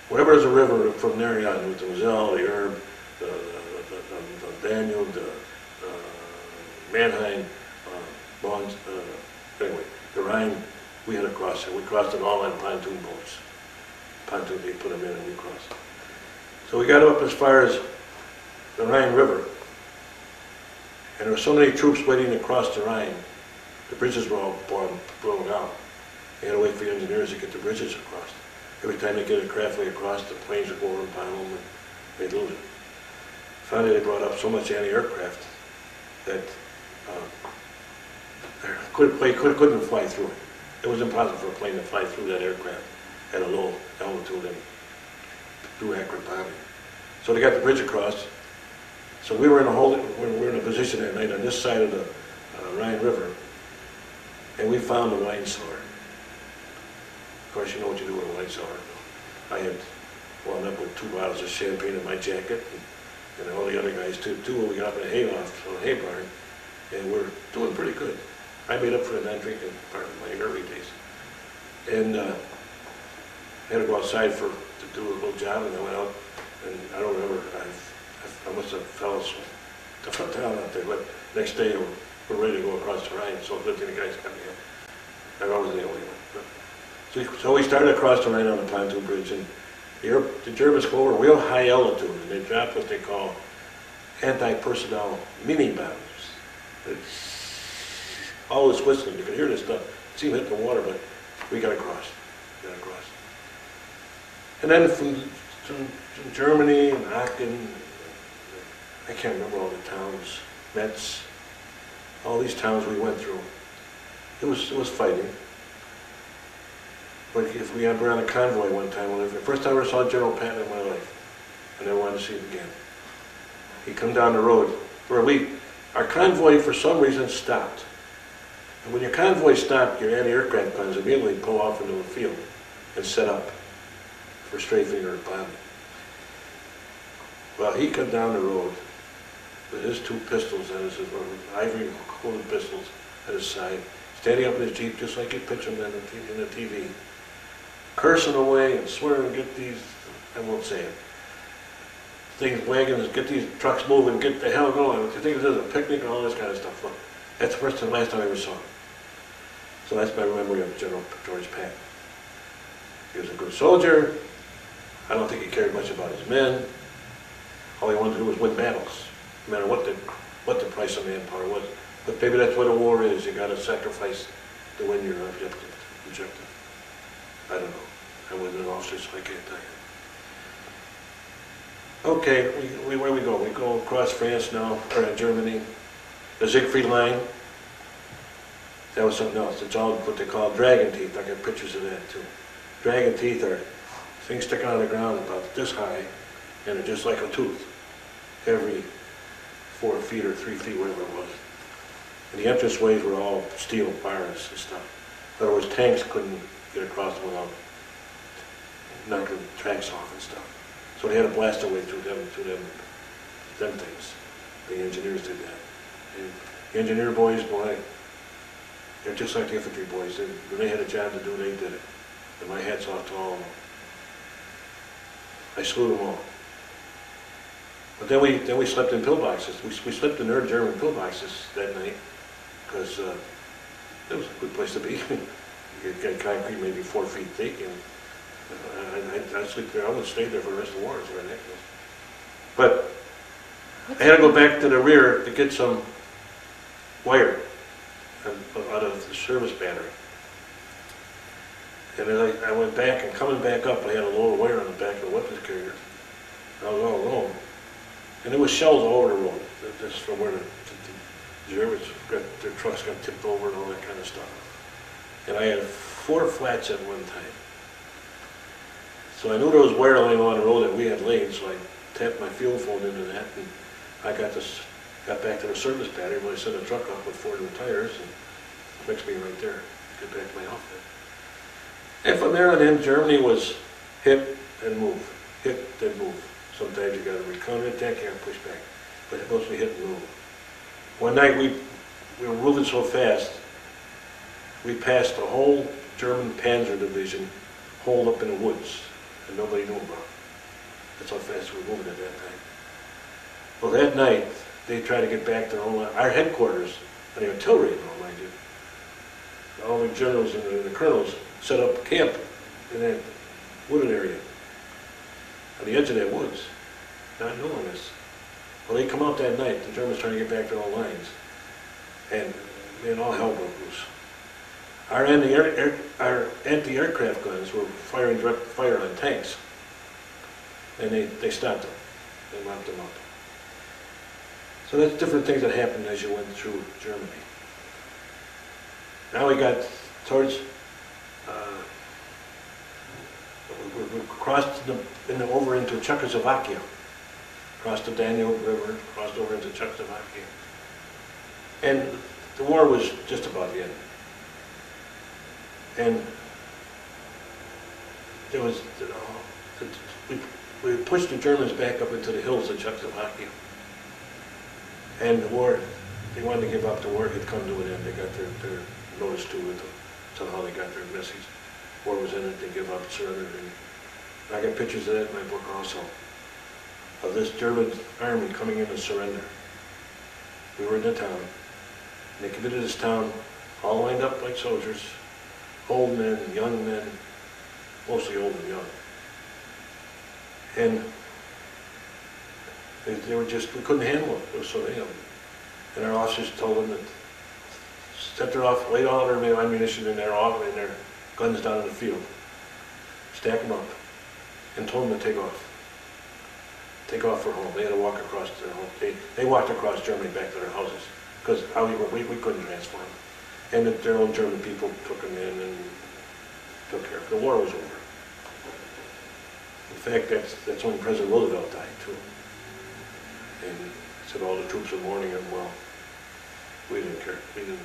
Whatever is a river from there on, with the Moselle, the Erb, the, the, the, the, the Danube, the uh, Mannheim, uh, Bonds, uh, anyway, the Rhine, we had to cross it. We crossed it all on pontoon boats. Pontoon, they put them in and we crossed it. So we got up as far as the Rhine River, and there were so many troops waiting to cross the Rhine, the bridges were all blown, blown down. They had to wait for the engineers to get the bridges across. Every time they get a craftway across, the planes would go over and pound them, and they'd lose it. Finally, they brought up so much anti-aircraft that uh, they couldn't, play, couldn't, couldn't fly through it. It was impossible for a plane to fly through that aircraft at a low altitude and do accurate bombing. So they got the bridge across. So we were in a whole, we were in a position that night on this side of the uh, Rhine River, and we found the wine cellar. Of course, you know what you do with a wine cellar. I had wound up with two bottles of champagne in my jacket, and, and all the other guys too. Two, we got up in a hayloft on a hay barn, and we're doing pretty good. I made up for the non-drinking part of my early days, and uh, I had to go outside for to do a little job, and I went out, and I don't remember. I, I must have fell down out there, but next day we're ready to go across the Rhine. So good thing the guys got me up. I wasn't the only one. But, So, so we started across the Rhine on the pontoon bridge, and the, the Germans go over real high altitude, and they drop what they call anti-personnel mini bombs. All this whistling, you can hear this stuff. It seemed hit the water, but we got across. We got across. And then from, from, from Germany and Aachen, I can't remember all the towns, Metz, all these towns we went through. It was it was fighting. But if we were on a convoy one time, well, the first time I ever saw General Patton in my life, I never wanted to see him again. He come down the road where we, our convoy for some reason stopped. And when your convoy stopped, your anti-aircraft guns immediately pull off into a field and set up for strafing or bombing. Well, he come down the road with his two pistols at his, or ivory coated pistols at his side, standing up in his Jeep just like you picture him in the, in the T V. Cursing away and swearing, get these, I won't say it, things, wagons, get these trucks moving, get the hell going. You think this is a picnic and all this kind of stuff. Look, that's the first and last time I ever saw him. So that's my memory of General George Patton. He was a good soldier. I don't think he cared much about his men. All he wanted to do was win battles, no matter what the, what the price of manpower was. But maybe that's what a war is. You got to sacrifice to win your objective. objective. I don't know. I wasn't an officer, so I can't tell you. Okay, we, we, where we go? We go across France now, or Germany. The Siegfried Line. That was something else. It's all what they call dragon teeth. I got pictures of that too. Dragon teeth are things sticking out of the ground about this high, and they're just like a tooth. Every four feet or three feet, whatever it was. And the entranceways were all steel bars and stuff. In other words, tanks couldn't get across without knocking tracks off and stuff. So they had to blast their way through them, through them, them things. The engineers did that. And the engineer boys, boy, they're just like the infantry boys. They, when they had a job to do, they did it. And my hat's off to all of them. I salute them all. But then we then we slept in pillboxes. We we slept in their German pillboxes that night because uh, it was a good place to be. You get concrete maybe four feet thick, and uh, I, I, I sleep there. I would stay there for the rest of the war. It's ridiculous. But I had to go back to the rear to get some wire out of the service battery. And then I, I went back, and coming back up, I had a load of wire on the back of the weapons carrier. I was all alone. And there was shells all over the road, just from where the, the, the Germans got, their trucks got tipped over and all that kind of stuff. And I had four flats at one time. So I knew there was wire laying on the road that we had laid, so I tapped my field phone into that, and I got this, got back to the service battery when I sent a truck up with four new tires, and fixed me right there, get back to my outfit. And from there on in, Germany was hit and move, hit and move. Sometimes you got to recounter attack and push back, but it's mostly hit and move. One night we, we were moving so fast, we passed the whole German Panzer Division holed up in the woods, and nobody knew about it. That's how fast we were moving at that time. Well, that night, they tried to get back to their own, our headquarters, and the artillery and all, mind you. All the generals and the, the colonels set up camp in that wooded area, on the edge of that woods, not knowing us. Well, they come out that night, the Germans trying to get back to their own lines, and man, all hell broke loose. Our anti-aircraft guns were firing direct fire on tanks, and they, they stopped them, they mopped them up. So that's different things that happened as you went through Germany. Now we got towards, uh, we, we crossed the, in the, over into Czechoslovakia, crossed the Danube River, crossed over into Czechoslovakia, and the war was just about the end. And there was, you know, we, we pushed the Germans back up into the hills of Czechoslovakia. And the war, they wanted to give up. The war had come to an end. They got their, their notice to it, somehow they got their message. War was ended, they give up, surrendered. And I got pictures of that in my book also, of this German army coming in to surrender. We were in the town, and they committed this town, all lined up like soldiers. Old men, young men, mostly old and young. And they, they were just, we couldn't handle it. It was so damn. And our officers told them that, set their off, laid all their ammunition in their off and their guns down in the field. Stack them up. And told them to take off. Take off for home. They had to walk across to their home. They, they walked across Germany back to their houses. Because how we, were, we, we couldn't transform them. And that their own German people took them in and took care of them. The war was over. In fact, that's, that's when President Roosevelt died, too. And he said all the troops were mourning him. Well, we didn't care. We, didn't,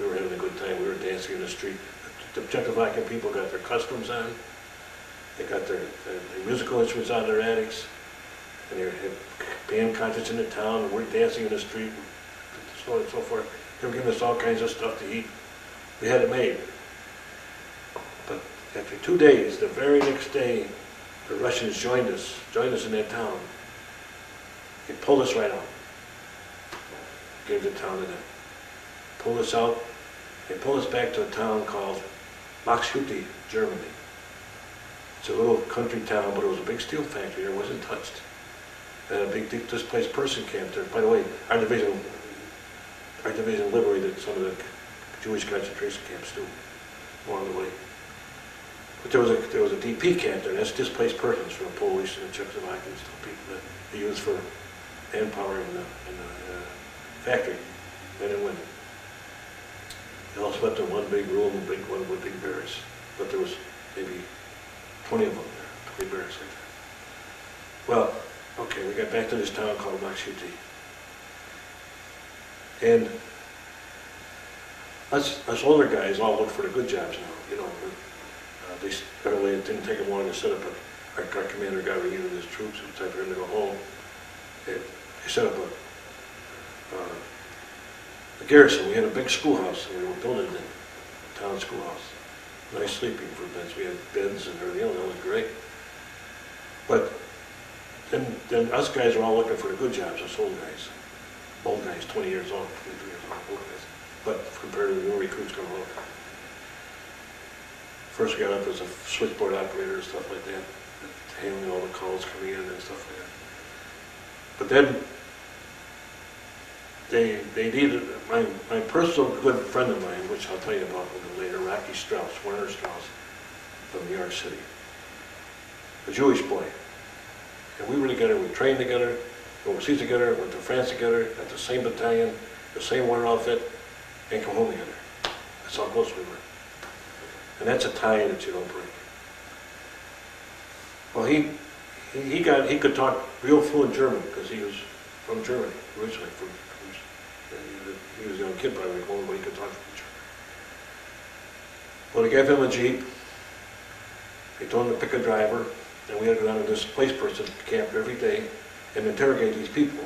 we were having a good time. We were dancing in the street. The Czechoslovakian people got their customs on. They got their, their, their musical instruments out of their attics. And they had band concerts in the town. And we're dancing in the street, and so on and so forth. They were giving us all kinds of stuff to eat. We had it made. But after two days, the very next day, the Russians joined us, joined us in that town. They pulled us right out. Gave the town to them. Pulled us out. They pulled us back to a town called Maxhütte, Germany. It's a little country town, but it was a big steel factory. It wasn't touched. And a big displaced person camped there. By the way, our division Our division liberated some of the Jewish concentration camps too, along the way. But there was a there was a D P camp there. That's displaced persons from the Polish and the Czechoslovakians, the people that they used for manpower in the, in the uh, factory, men and women. They all slept in one big room, big one with big barracks. But there was maybe twenty of them there, twenty barracks like that. Well, okay, we got back to this town called Maxhütte. And us, us older guys all look for the good jobs now, you know. Uh, they, apparently it didn't take them long to set up a, our, our commander got reunited with his troops, it was time for him to go home. They, they set up a, uh, a garrison. We had a big schoolhouse and we were building a town schoolhouse. Nice sleeping for beds. We had beds and everything else, that was great. But then, then us guys were all looking for the good jobs, us old guys. Old guys, twenty years old, twenty-three years old, old guys. But compared to the new recruits coming along. First we got up as a switchboard operator and stuff like that, handling all the calls coming in and stuff like that. But then they, they needed, my, my personal good friend of mine, which I'll tell you about a little later, Rocky Strauss, Werner Strauss, from New York City, a Jewish boy. And we were together, we trained together, overseas together, went to France together, at the same battalion, the same war outfit, and come home together. That's how close we were. And that's a tie that you don't break. Well, he, he, he, got, he could talk real fluent German, because he was from Germany, originally. From, from, he was a young kid, probably, but he could talk German. Well, they gave him a Jeep. They told him to pick a driver, and we had to go down to this place person camp every day and interrogate these people,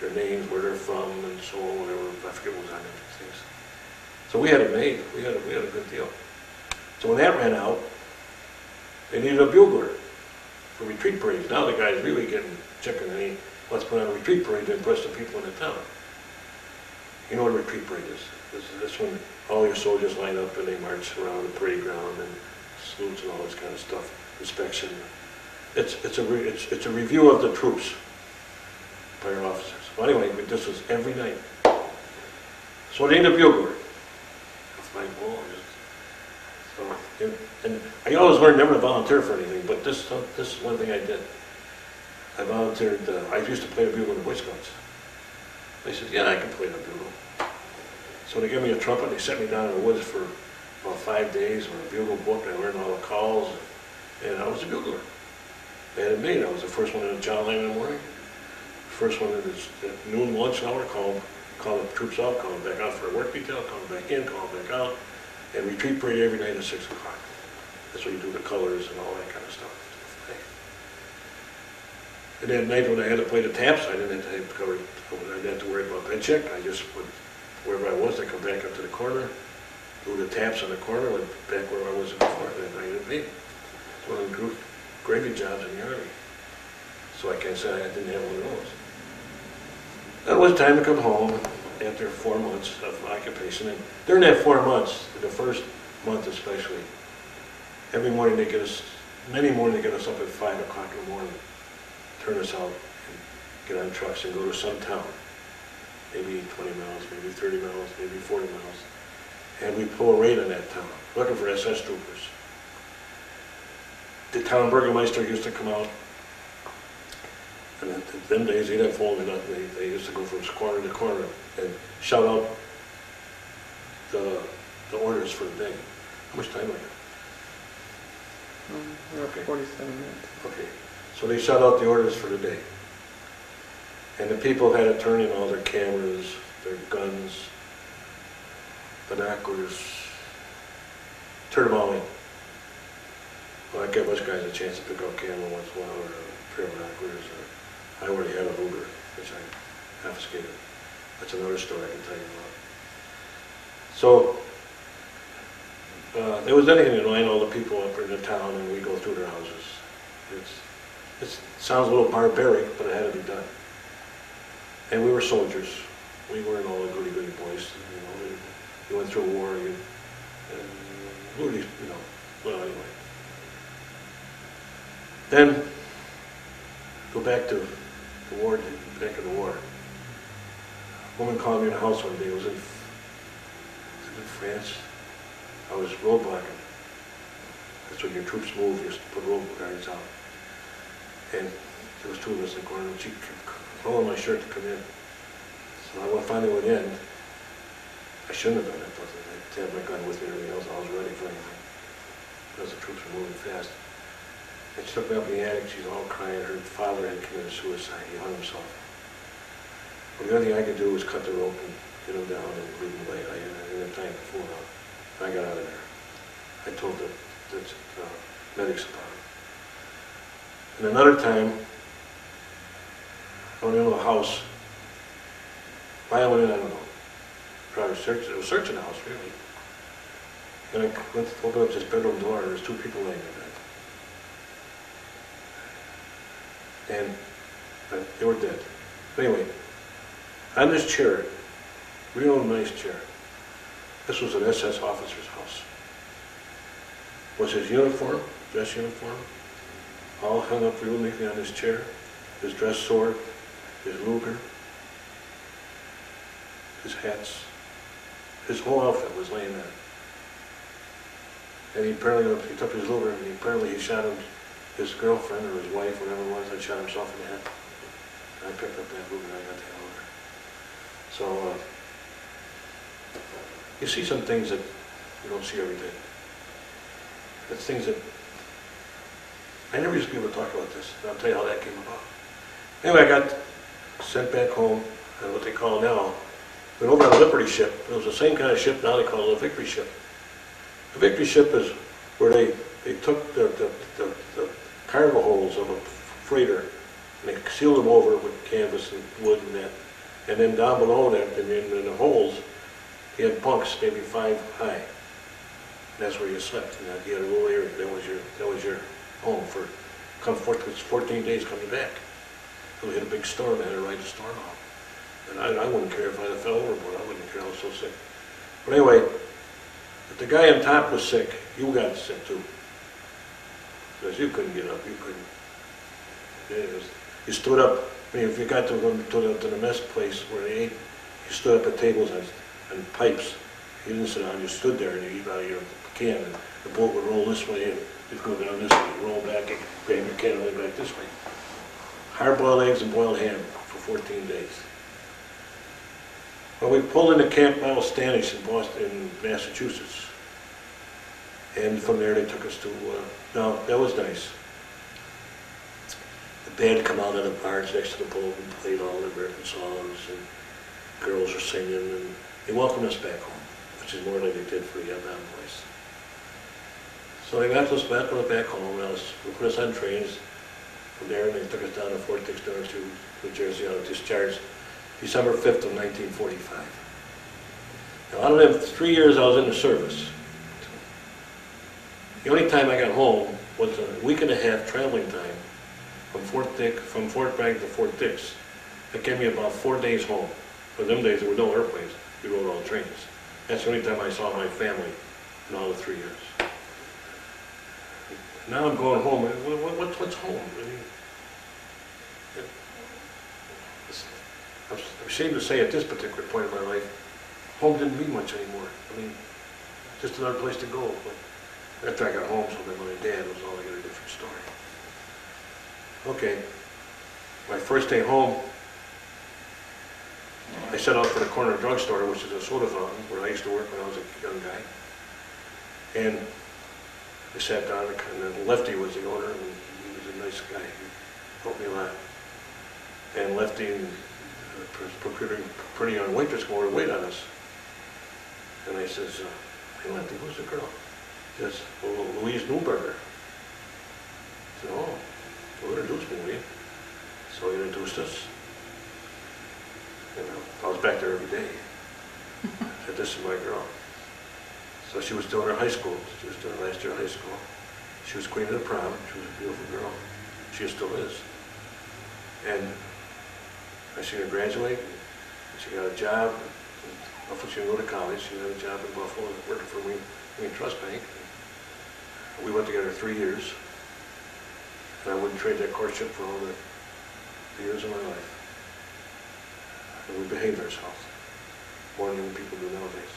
their names, where they're from, and so on, whatever, I forget what was on these things. So we had it made, we had a, we had a good deal. So when that ran out, they needed a bugler for retreat parades. Now the guy's really getting chicken and he wants to put on a retreat parade to impress the people in the town. You know what a retreat parade is. This is this when all your soldiers line up and they march around the parade ground and salutes and all this kind of stuff, inspection. It's, it's, a re, it's, it's a review of the troops by our officers. Well, anyway, this was every night. So they need a bugler. My ball, so, and, and I always learned never to volunteer for anything, but this this is one thing I did. I volunteered, uh, I used to play the bugle in the Boy Scouts. They said, yeah, I can play the bugle. So they gave me a trumpet, they sent me down in the woods for about five days with a bugle book, and I learned all the calls, and, and I was a bugler. They had it made. I was the first one in the John Lang in the morning, first one in the at noon lunch hour called. Call the troops out, call them back out for a work detail, call them back in, call them back out, and retreat parade every night at six o'clock. That's where you do the colors and all that kind of stuff. And that night when I had to play the taps, I didn't have to have cover, I didn't have to worry about bed check. I just would, wherever I was, I'd come back up to the corner, do the taps in the corner, went back where I was before, and I didn't leave. It's one of the gravy jobs in the Army. So I can't say I didn't have one of those. It was time to come home after four months of occupation, and during that four months, the first month especially, every morning they get us, many mornings they get us up at five o'clock in the morning, turn us out, and get on trucks and go to some town, maybe twenty miles, maybe thirty miles, maybe forty miles, and we pull a raid on that town, looking for S S troopers. The town burgomaster used to come out. And in them days, they didn't phone or nothing. They, they used to go from corner to corner and shout out the, the orders for the day. How much time do I have? We're up to forty-seven minutes. Okay. So they shout out the orders for the day. And the people had to turn in all their cameras, their guns, binoculars, turn them all in. Well, I gave us guys a chance to pick up camera once in a while, or a pair of binoculars. I already had a Uber, which I confiscated. That's another story I can tell you about. So, uh, there was anything to line all the people up in the town and we go through their houses. It's, it's, it sounds a little barbaric, but it had to be done. And we were soldiers. We weren't all the goody-goody boys. You know, we, we went through war and, and you know, well, anyway. Then, go back to the war, back in the war. A woman called me in the house one day. It was in, was it in France. I was road blocking. That's when your troops move, you put road guards out. And there was two of us in the corner. She kept pulling my shirt to come in. So I finally went in. I shouldn't have done it, but I had my gun with me and everything else. I was ready for anything. Because the troops were moving fast. And she took me up in the attic, she's all crying. Her father had committed suicide, he hung himself. Well, the only thing I could do was cut the rope and get him down and lead him away. I didn't have time to fool around. I got out of there. I told the, the uh, medics about it. And another time, I went into a house. Why I went in, I don't know. Probably searching, it was searching the house, really. And I went to open up this bedroom door, and there's two people laying there. And uh, they were dead. But anyway, on this chair, real nice chair, this was an S S officer's house. Was his uniform, dress uniform, all hung up real neatly on his chair, his dress sword, his Luger, his hats, his whole outfit was laying there. And he apparently, he took his loader and he apparently he shot him, his girlfriend or his wife, whatever it was, and shot himself in the head. And I picked up that loader and I got that loader. So, uh, you see some things that you don't see every day. That's things that, I never used to be able to talk about this, and I'll tell you how that came about. Anyway, I got sent back home on what they call now, we went over on a Liberty ship. It was the same kind of ship, now they call it a Victory ship. A Victory ship is where they, they took the, the, the, the cargo holds of a freighter and they sealed them over with canvas and wood and that. And then down below that, in, in the holes, he had bunks maybe five high. And that's where you slept. And he had a little area. That was your, that was your home for come fourteen days coming back. We had a big storm, I had to ride the storm out. And I, I wouldn't care if I fell overboard, I wouldn't care, I was so sick. But anyway, if the guy on top was sick, you got sick too. Because you couldn't get up, you couldn't. Was, you stood up, I mean, if you got to the, to, the, to the mess place where they ate, you stood up at tables and, and pipes. You didn't sit down, you stood there and you eat out of your can, and the boat would roll this way, and you'd go down this way, roll back, and bang your can all the way back this way. Hard-boiled eggs and boiled ham for fourteen days. Well, we pulled into Camp Miles Standish in Boston, in Massachusetts. And from there they took us to, uh, now that was nice. The band come out of the barge next to the boat and played all the American songs and girls were singing and they welcomed us back home, which is more like they did for the Vietnam boys. So they got us back, back home and we put us on trains. From there, and they took us down to Fort Dix, to New Jersey. I was discharged December fifth of nineteen forty-five. Now, out of them three years I was in the service, the only time I got home was a week and a half traveling time from Fort Dix, from Fort Bragg to Fort Dix. That gave me about four days home. For them days, there were no airplanes; we rode all trains. That's the only time I saw my family in all the three years. Now I'm going home. What, what, what's home? I mean, it, I'm ashamed to say at this particular point in my life, home didn't mean much anymore. I mean, just another place to go. But after I got home, so my mother and dad was all I got a different story. Okay, my first day home, I set out for the corner drugstore, which is a soda fountain where I used to work when I was a young guy, and I sat down, and Lefty was the owner, and he was a nice guy. He helped me a lot. And Lefty and procuring pretty young waitress come over to wait on us. And I says, uh, "Hey Lefty, who's the girl?" He says, "Well, Louise Newberger." I said, "Oh, well, introduce me, will you?" So he introduced us. You know, I was back there every day. I said, "This is my girl." So she was still in her high school. She was still in her last year of high school. She was queen of the prom. She was a beautiful girl. She still is. And I seen her graduate. She got a job. She didn't go to college. She got a job in Buffalo working for Wayne, Wayne Trust Bank. We went together three years. And I wouldn't trade that courtship for all the, the years of my life. And we behaved ourselves more than people do nowadays.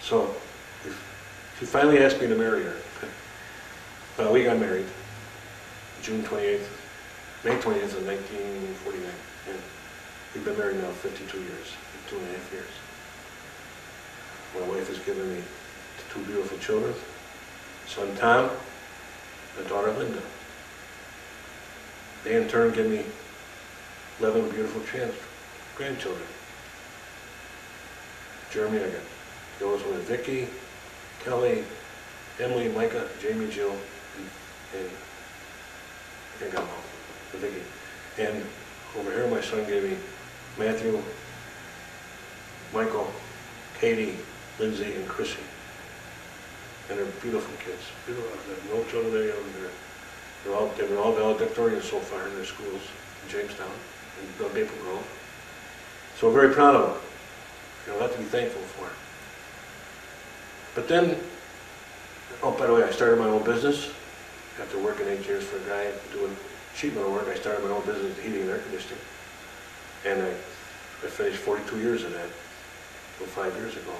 So, she finally asked me to marry her. Uh, we got married June twenty-eighth, May twenty-eighth of nineteen forty-nine. And we've been married now fifty-two years, two and a half years. My wife has given me two beautiful children, son Tom, and a daughter Linda. They in turn give me eleven beautiful grandchildren. Jeremy, I got goes with Vicky, Kelly, Emily, Micah, Jamie, Jill, and I got them Vicky. And over here, my son gave me Matthew, Michael, Katie, Lindsay, and Chrissy. And they're beautiful kids. Beautiful. There are no children there. They're, they're all they were all valedictorians so far in their schools in Jamestown and Maple Grove. So we're very proud of them. You know, a lot to be thankful for. But then, oh, by the way, I started my own business. After working eight years for a guy doing sheet metal work, I started my own business, heating and air conditioning. And I I finished forty-two years of that, from five years ago.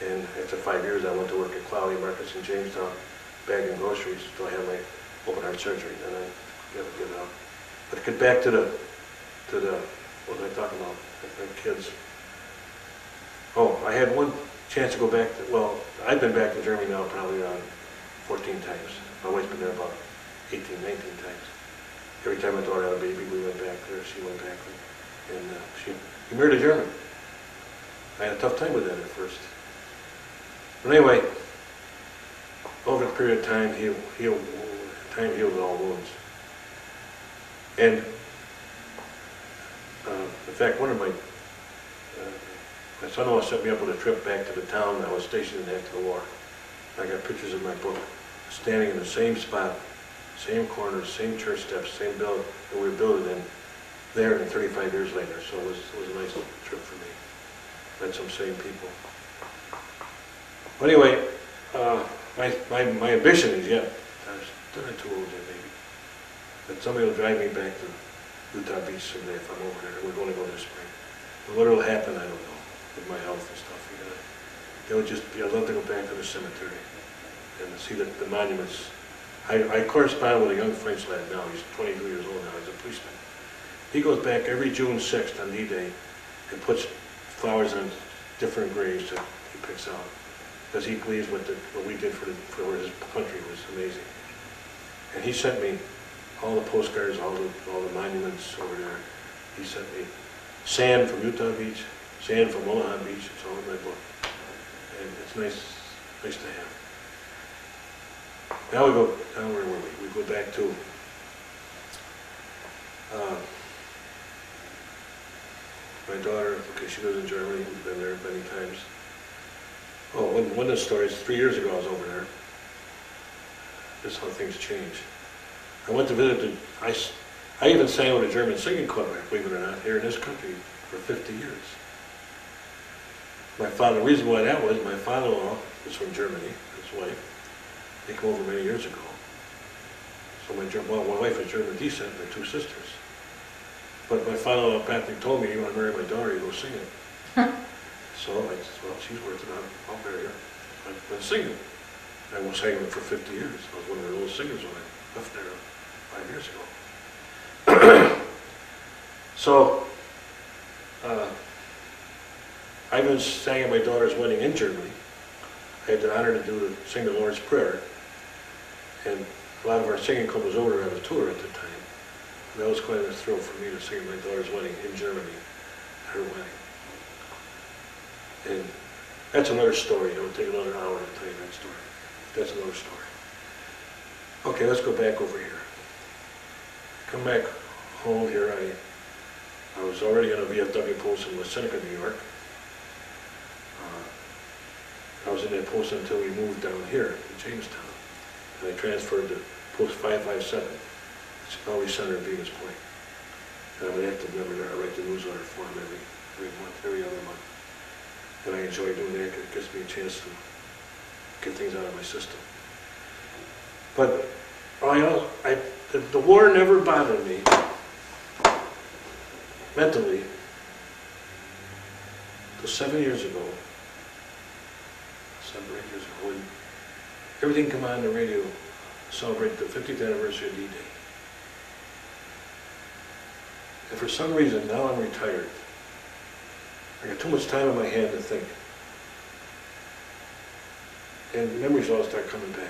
And after five years, I went to work at Quality Markets in Jamestown, bagging groceries until I had my open heart surgery. And I got to get out. But to get back to the, to the, what was I talking about? The kids. Oh, I had one chance to go back to, well, I've been back to Germany now probably around fourteen times. My wife's been there about eighteen, nineteen times. Every time I thought I had a baby, we went back there, she went back there. And uh, she, she married a German. I had a tough time with that at first. But anyway, over a period of time, heal, heal, time heals all wounds. And uh, in fact, one of my, uh, my son-in-law set me up with a trip back to the town I was stationed in after the war. I got pictures in my book, standing in the same spot, same corner, same church steps, same build that we were building in there and thirty-five years later. So it was, it was a nice trip for me. Met some same people. But anyway, uh, my, my, my ambition is, yeah, I'm too old yet, maybe, that somebody will drive me back to Utah Beach someday if I'm over there. We're going to go this spring. But what will happen, I don't know, with my health and stuff. You know, it would just be, I'd love to go back to the cemetery and see the, the monuments. I, I correspond with a young French lad now. He's twenty-two years old now. He's a policeman. He goes back every June sixth on D-Day and puts flowers on different graves that he picks out, because he believes what, the, what we did for, the, for his country was amazing. And he sent me all the postcards, all the, all the monuments over there. He sent me sand from Utah Beach, sand from Omaha Beach. It's all in my book. And it's nice, nice to have. Now we go, now where were we? We go back to, uh, my daughter, because she lives in Germany, we've been there many times. Oh, one, one of the stories, three years ago I was over there. This is how things change. I went to visit, the, I, I even sang with a German singing club, believe it or not, here in this country for fifty years. My father, the reason why that was, my father-in-law was from Germany, his wife. They came over many years ago. So my, well, my wife is German descent, my two sisters. But my father-in-law Patrick told me, you want to marry my daughter, you go sing it. So I said, well, she's worth it, I'll marry her. I went singing. I was singing for fifty years. I was one of the old singers when I left there five years ago. So, uh, I even sang at my daughter's wedding in Germany. I had the honor to do the, sing the Lord's Prayer, and a lot of our singing club was over on a tour at the time. And that was quite a thrill for me to sing at my daughter's wedding in Germany, her wedding. And that's another story. It would take another hour to tell you that story. That's another story. Okay, let's go back over here. Come back home here. I, I was already on a V F W post in West Seneca, New York. I was in that post until we moved down here to Jamestown. And I transferred to post five five seven. It's always Center at Venus Point. And I'm an active member there. I write the newsletter for them every, every month, every other month. And I enjoy doing that because it gives me a chance to get things out of my system. But I, I, the, the war never bothered me mentally until seven years ago. Rangers when everything came on the radio to celebrate the fiftieth anniversary of D-Day. And for some reason, now I'm retired. I got too much time on my hand to think. And memories all start coming back.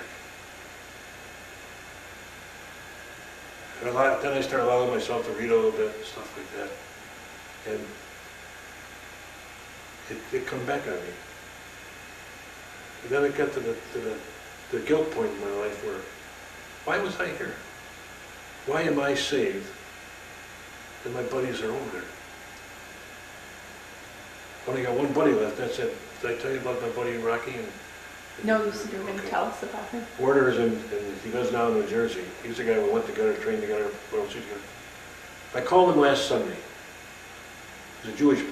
And a lot, then I start allowing myself to read a little bit and stuff like that. And it, it come back on me. And then it got to, the, to the, the guilt point in my life where, why was I here? Why am I saved and my buddies are over there? I only got one buddy left, that's it. Did I tell you about my buddy Rocky? And, and no, you said you were going to tell us about him. Warner is in, and he lives now in New Jersey. He's the guy we went together, trained together, World Series together. I called him last Sunday. He's a Jewish boy.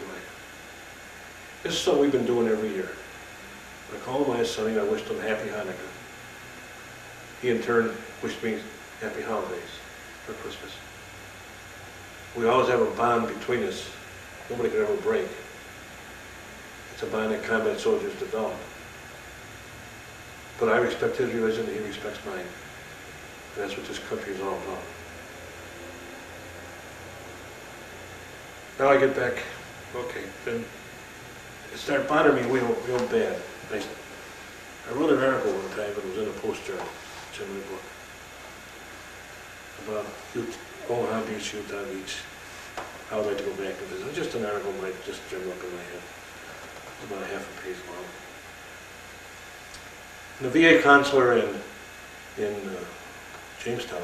This is something we've been doing every year. I called my son and I wished him Happy Hanukkah. He in turn wished me Happy Holidays for Christmas. We always have a bond between us Nobody could ever break. It's a bond that combat soldiers develop. But I respect his religion, and he respects mine. And that's what this country is all about. Now I get back, okay, then it started bothering me real, real bad. I, I wrote an article one time, it was in a Post Journal, it's in my book, about Omaha Beach, Utah Beach. I would like to go back and visit. Just an article might just jump up in my head. It's about a half a page long. And the V A counselor in, in uh, Jamestown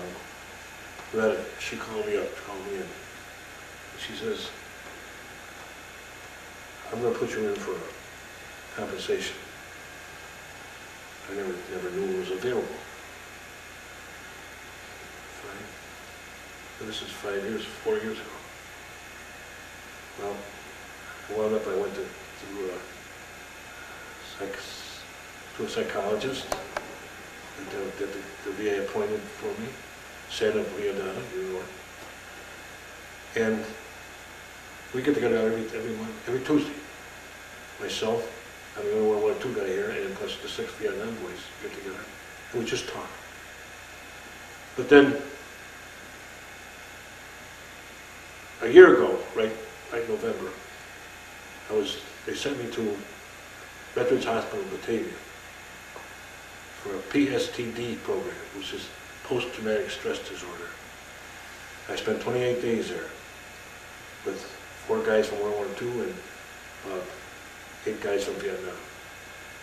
read it. She called me up, called me in. She says, I'm going to put you in for compensation. I never, never knew it was available. Fine. But this is five years, four years ago. Well, I wound up, I went to, to, uh, psych, to a psychologist that the, that the, the V A appointed for me, Santa Briadana, New York. And we get together every, every, every Tuesday. Myself, I'm the only one, one or two guy here, and plus the six Vietnam boys get together. And we just talk. But then, a year ago, right, right November, I was, they sent me to Veterans Hospital, Batavia, for a P S T D program, which is post-traumatic stress disorder. I spent twenty-eight days there, with four guys from World War Two and uh, eight guys from Vietnam.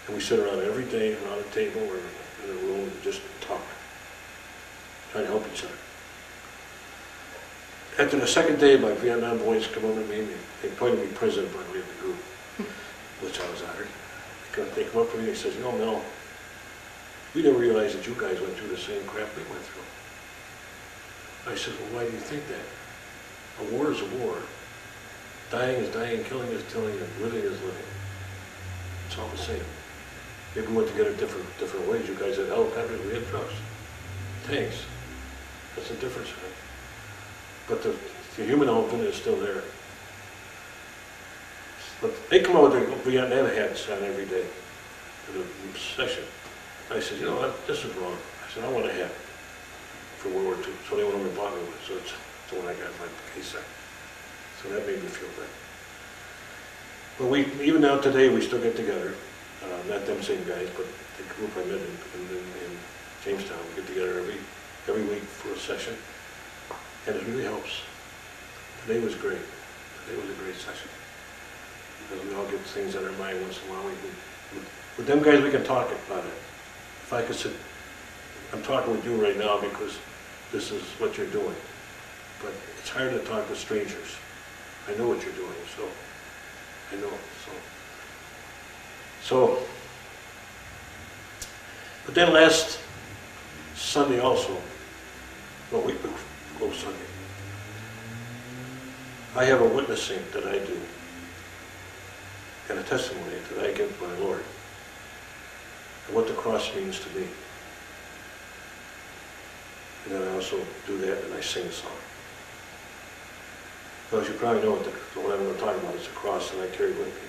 And we sit around every day around a table or in a room and just talk, trying to help each other. After the second day, my Vietnam boys come over to me and they appointed me president by way of the group, which I was honored. They come up to me and they says, "No, no, we didn't realize that you guys went through the same crap we went through." I said, "Well, why do you think that? A war is a war. Dying is dying, killing is killing, and living is living. It's all the same. Maybe we went together different different ways. You guys had helicopters, we had trucks, tanks. That's the difference, right? But the, the human element is still there." But they come out with their Vietnam hats on every day to the session. I said, "You know what? This is wrong." I said, "I want a hat for World War Two." So they went over and bought me one. So it's So when I got my case set. So that made me feel bad. But we, even now today, we still get together. Uh, not them same guys, but the group I met in, in, in Jamestown. We get together every every week for a session. And it really helps. Today was great. Today was a great session. Because we all get things on our mind once in a while. We can, with, with them guys, we can talk about it. If I could sit, I'm talking with you right now because this is what you're doing. But it's hard to talk to strangers. I know what you're doing, so I know. So, so. But then last Sunday also, well, we go Sunday. I have a witnessing that I do, and a testimony that I give my Lord, and what the cross means to me. And then I also do that, and I sing a song. Well, as you probably know, what I'm going to talk about is the cross that I carry with me.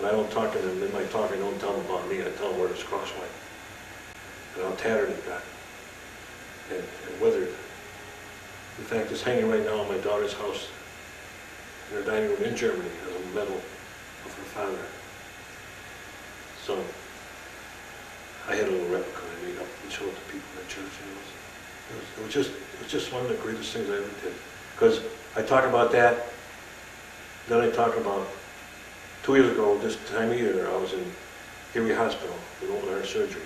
And I don't talk to them, in my talk, I don't tell them about me, I tell them where this cross went. And how tattered it got, and, and withered. In fact, it's hanging right now in my daughter's house, in her dining room in Germany, as a medal of her father. So, I had a little replica I made up and showed it to people in the church. And it, was, it, was, it, was just, it was just one of the greatest things I ever did. Because I talk about that, then I talk about two years ago, this time of year, I was in Erie Hospital with open heart surgery.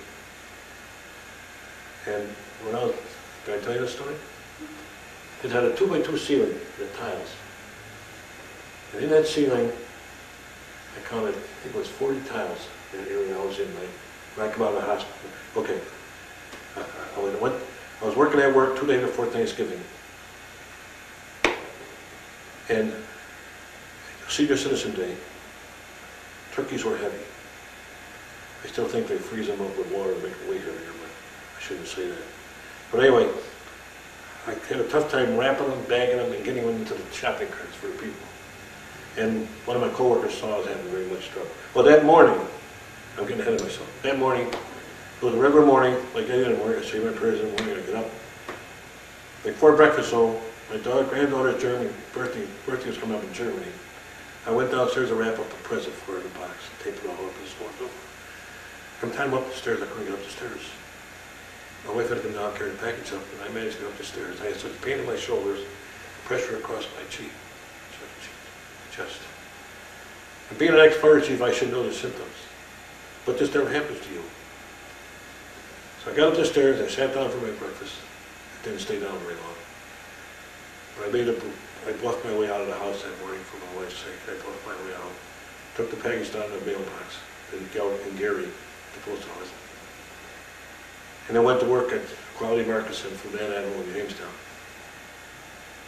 And when I was, can I tell you this story? It had a two by two ceiling with tiles. And in that ceiling, I counted, I think it was forty tiles in an area I was in. Like, when I come out of the hospital, okay. I, I, went, I was working at work two days before Thanksgiving. And Senior Citizen Day, turkeys were heavy. I still think they freeze them up with water and make them way heavier, but I shouldn't say that. But anyway, I had a tough time wrapping them, bagging them, and getting them into the shopping carts for the people. And one of my coworkers saw I was having very much trouble. Well, that morning, I'm getting ahead of myself. That morning, it was a regular morning, like any other morning. I say my prayers in the morning, I get up. Before breakfast, though, my daughter, granddaughter's German birthday, birthday was coming up in Germany. I went downstairs to wrap up a present for her in a box, tape it all up and so on and so forth. From the time up the stairs, I couldn't get up the stairs. My wife had to come down and carry the package up, and I managed to get up the stairs. I had such pain in my shoulders, pressure across my cheek, chest. And being an ex-fire chief, I should know the symptoms. But this never happens to you. So I got up the stairs, I sat down for my breakfast. I didn't stay down very long. But I made a, I bluffed my way out of the house that morning for my wife's sake. I bluffed my way out, took the package down to the mailbox in Gary, the post office. And I went to work at Quality Marcus and from that animal in Jamestown.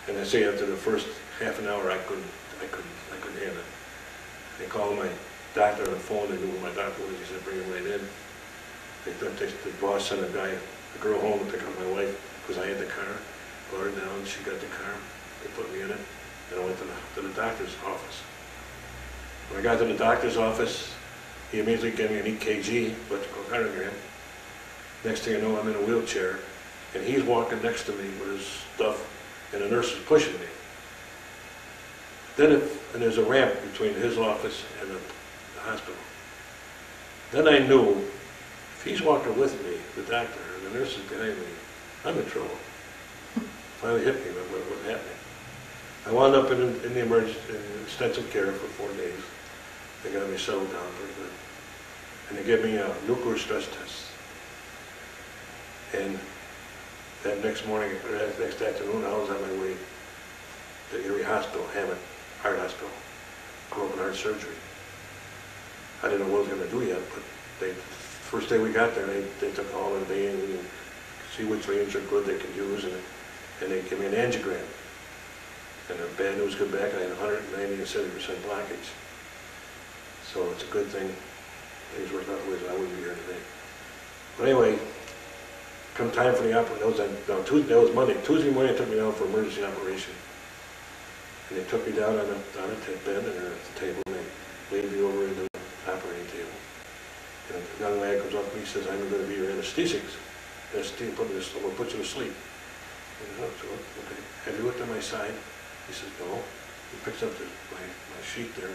And I say after the first half an hour, I couldn't, I couldn't, I couldn't handle it. I called my doctor on the phone. I knew where my doctor was. He said, bring him right in. They, they, the boss sent a guy, a girl home to pick up my wife because I had the car. Brought her down. She got the car. They put me in it. And I went to the, to the doctor's office. When I got to the doctor's office, he immediately gave me an E K G, electrocardiogram. Next thing you know, I'm in a wheelchair, and he's walking next to me with his stuff, and the nurse is pushing me. Then if, and there's a ramp between his office and the, the hospital. Then I knew, if he's walking with me, the doctor, and the nurse is behind me, I'm in trouble. Finally hit me with what was happening. I wound up in, in the emergency, in extensive care for four days. They got me settled down pretty good. And they gave me a nuclear stress test. And that next morning, or that next afternoon, I was on my way to Erie Hospital, Hammett Heart Hospital, for open heart surgery. I didn't know what I was going to do yet, but they, the first day we got there, they, they took all of the veins and see which veins are good they could use, and, and they gave me an angiogram. And the bad news came back, I had one hundred ninety and seventy percent blockage. So it's a good thing things worked out the way that I wouldn't be here today. But anyway, come time for the operation, no, Tuesday, that was Monday. Tuesday morning they took me down for emergency operation. And they took me down on a, on a bed or a table, and they laid me over into the operating table. And the young lad comes up to me and says, I'm going to be your anesthetic. Anesthetic, put me to, we'll put you to sleep. And I said, okay, have you looked at my side? He says, no. He picks up the, my, my sheet there.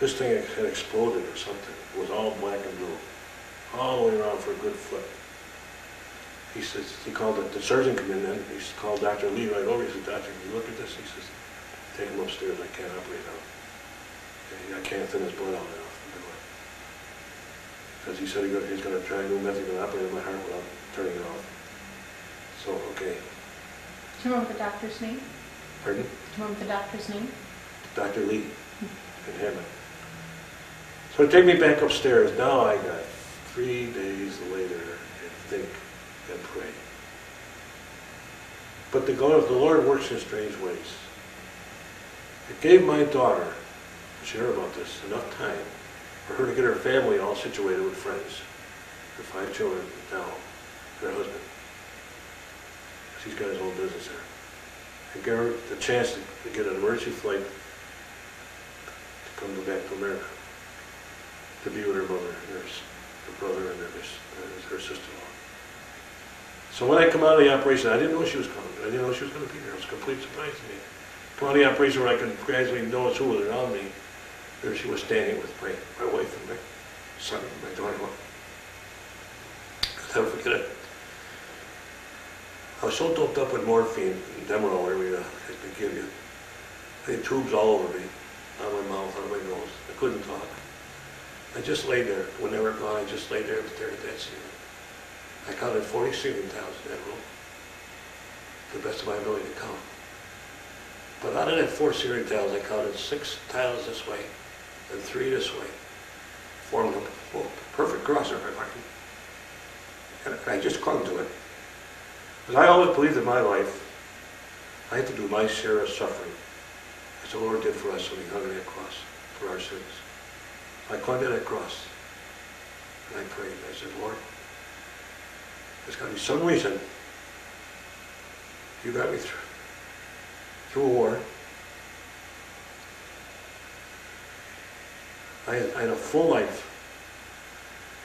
This thing had exploded or something. It was all black and blue. All the way around for a good foot. He says, he called the, the surgeon come in then, he called Doctor Lee right over, he said, Doctor, can you look at this? He says, take him upstairs, I can't operate now. I can't thin his blood out enough. Because he said he's going to try a new method to operate my heart without turning it off. So, okay. Do you remember the doctor's name? Pardon? Do you remember the doctor's name? Doctor Lee in Hammond. So take me back upstairs. Now I got three days later and think. And pray. But the God, the Lord works in strange ways. It gave my daughter, she heard about this, enough time for her to get her family all situated with friends. Her five children now, and her husband. She's got his own business there. And gave her the chance to, to get an emergency flight to come back to America. To be with her mother and her, her brother and her, her sister-in-law. So when I come out of the operation, I didn't know she was coming. I didn't know she was going to be there. It was a complete surprise to me. Come out of the operation where I could gradually notice who was around me. There she was standing with my, my wife and my son and my daughter-in-law. I'll never forget it. I was so doped up with morphine and Demerol, whatever you know, they give you. They had tubes all over me, on my mouth, on my nose. I couldn't talk. I just lay there. When they were gone, I just lay there and stared at that scene. I counted forty singing towns in that room, to the best of my ability to count. But out of that four singing towns, I counted six tiles this way and three this way, forming a perfect crosser, if I can. And I just clung to it. Because I always believed in my life, I had to do my share of suffering, as the Lord did for us when He hung on that cross for our sins. I clung to that cross, and I prayed. I said, Lord, there's got to be some reason you got me through, through a war, I had, I had a full life.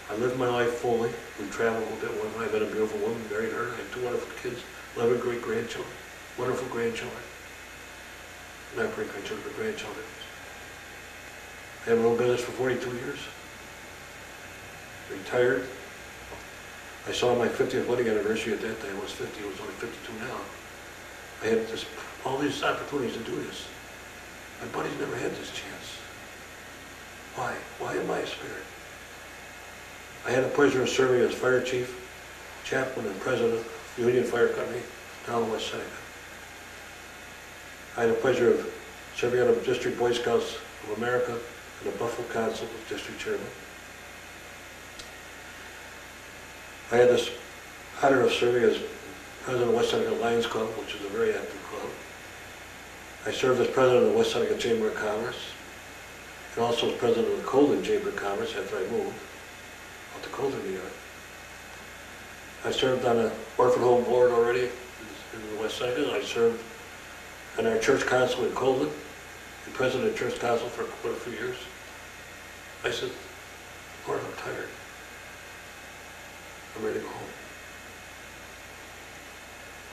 I lived my life fully. We traveled a little bit. One night I met a beautiful woman, married her. I had two wonderful kids, eleven great grandchildren, wonderful grandchildren. Not great grandchildren, but grandchildren. I had my own business for forty-two years. Retired. I saw my fiftieth wedding anniversary at that time. I was fifty. I was only fifty-two now. I had this, all these opportunities to do this. My buddies never had this chance. Why? Why am I a spirit? I had the pleasure of serving as fire chief, chaplain, and president of the Union Fire Company down in West Seneca. I had the pleasure of serving on the District Boy Scouts of America and the Buffalo Council as District Chairman. I had this honor of serving as president of West Seneca Lions Club, which is a very active club. I served as president of the West Seneca Chamber of Commerce, and also as president of the Colden Chamber of Commerce after I moved out to Colden, New York. I served on an orphan home board already in the West Seneca. I served on our church council in Colden, and president of church council for quite a few years. I said, Lord, I'm tired. I'm ready to go home.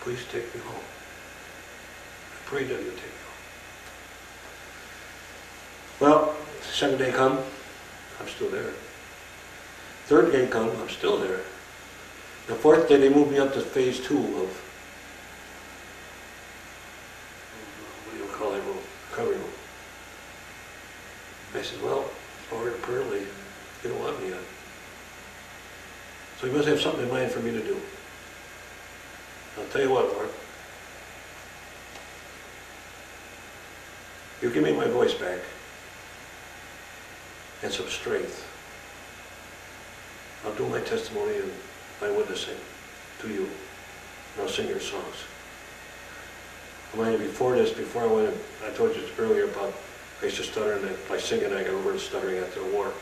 Please take me home. I pray that you'll take me home. Well, second day come, I'm still there. Third day come, I'm still there. The fourth day, they moved me up to phase two of, what do you call it, recovery room. I said, well, Lord, apparently, you don't want me yet. So you must have something in mind for me to do. I'll tell you what, Lord. You give me my voice back and some strength. I'll do my testimony and my witnessing to you, and I'll sing your songs. I mind you, before this, before I went, I told you earlier about I used to stutter, and by singing I got over to stuttering after the war.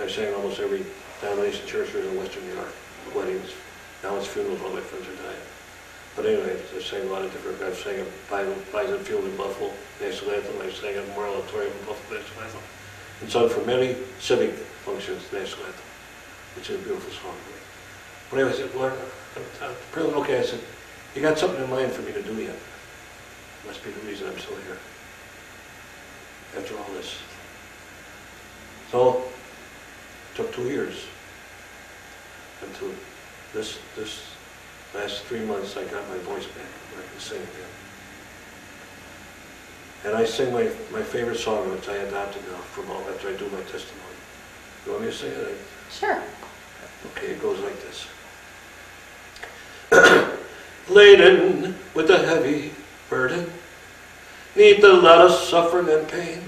I sang almost every denomination church in Western New York, weddings. Now it's funerals, all my friends are dying. But anyway, I sang a lot of different, I sang at Bison Field in Buffalo, National Anthem, I sang at Memorial Auditorium in Buffalo, National Anthem, and sung for many civic functions, National Anthem, which is a beautiful song to me. But anyway, I said, Lord, I'm feeling okay. I said, you got something in mind for me to do yet. Must be the reason I'm still here, after all this. So, it took two years until this, this last three months I got my voice back where I can sing again. And I sing my, my favorite song, which I adopted now from all after I do my testimony. You want me to sing it? Sure. Okay, it goes like this. Laden with a heavy burden, neath the lot of suffering and pain,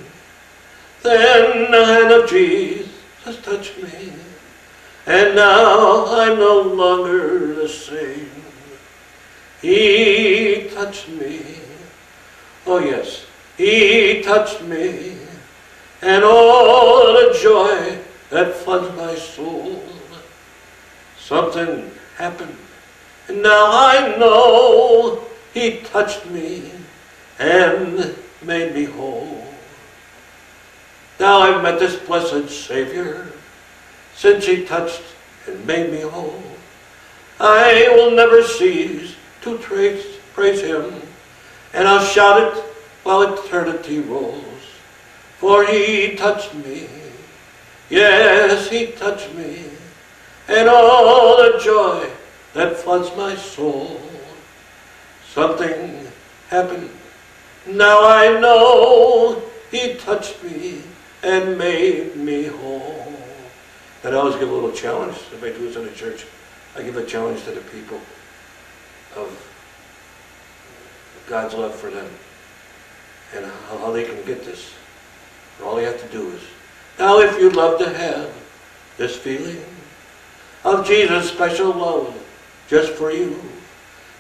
then the hand of Jesus has touched me, and now I'm no longer the same. He touched me, oh yes, He touched me, and all the joy that floods my soul. Something happened, and now I know He touched me and made me whole. Now I've met this blessed Savior, since He touched and made me whole. I will never cease to praise, praise Him, and I'll shout it while eternity rolls. For He touched me, yes, He touched me, and all the joy that floods my soul. Something happened, now I know He touched me and made me whole. And I always give a little challenge, if I do this in the church, I give a challenge to the people of God's love for them and how they can get this. And all they have to do is, now if you'd love to have this feeling of Jesus' special love just for you,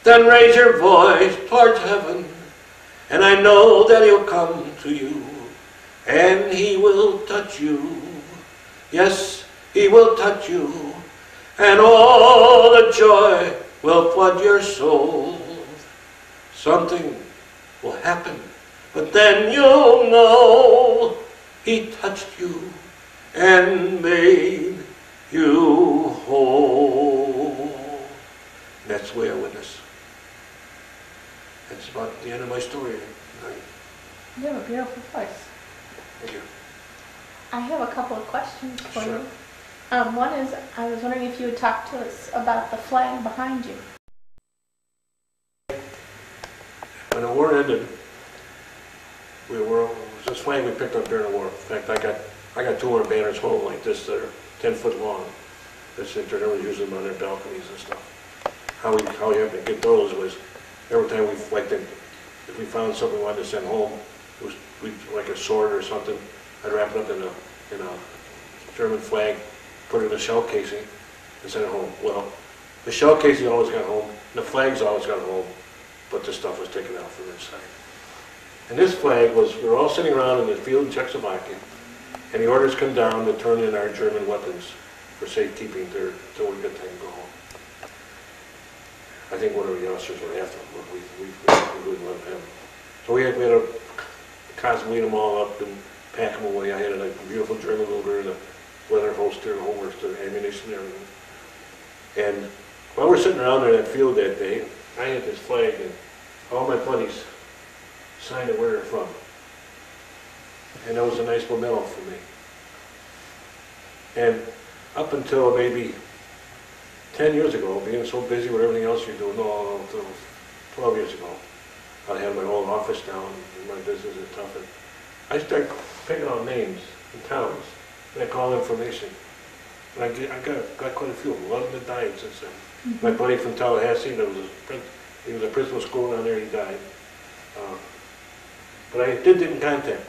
then raise your voice towards heaven, and I know that He'll come to you, and He will touch you. Yes, He will touch you, and all the joy will flood your soul. Something will happen, but then you'll know He touched you and made you whole. That's where I witness. That's about the end of my story. You have a beautiful voice. Thank you. I have a couple of questions for sure. you. Um, one is, I was wondering if you would talk to us about the flag behind you. When the war ended, we were, it was this flag we picked up during the war. In fact, I got, I got two more banners home like this that are ten foot long. That's it, they would use them on their balconies and stuff. How we, how we had to get those was, every time we, like, the, if we found something we wanted to send home, it was, we'd, like a sword or something, I'd wrap it up in a, in a German flag, put it in a shell casing, and send it home. Well, the shell casing always got home, and the flags always got home, but the stuff was taken out from inside. And this flag was, we were all sitting around in the field in Czechoslovakia, and the orders come down to turn in our German weapons for safekeeping there until we get time to go home. I think one of the officers were after them, but we, we, we wouldn't let him. So we had, we had to constantly weed them all up and pack them away. I had a, a beautiful German Luger and a leather holster and holster, ammunition and everything. And while we were sitting around there in that field that day, I had this flag and all my buddies signed it where they're from. And that was a nice memento for me. And up until maybe ten years ago, being so busy with everything else you do, no, no, twelve years ago, I had my whole office down and my business is tough. And I started picking out names and towns and I called information. And I, get, I got, got quite a few, a lot of them died since then. Mm-hmm. My buddy from Tallahassee, there was a, he was a principal of school down there, he died. Uh, but I did get in contact.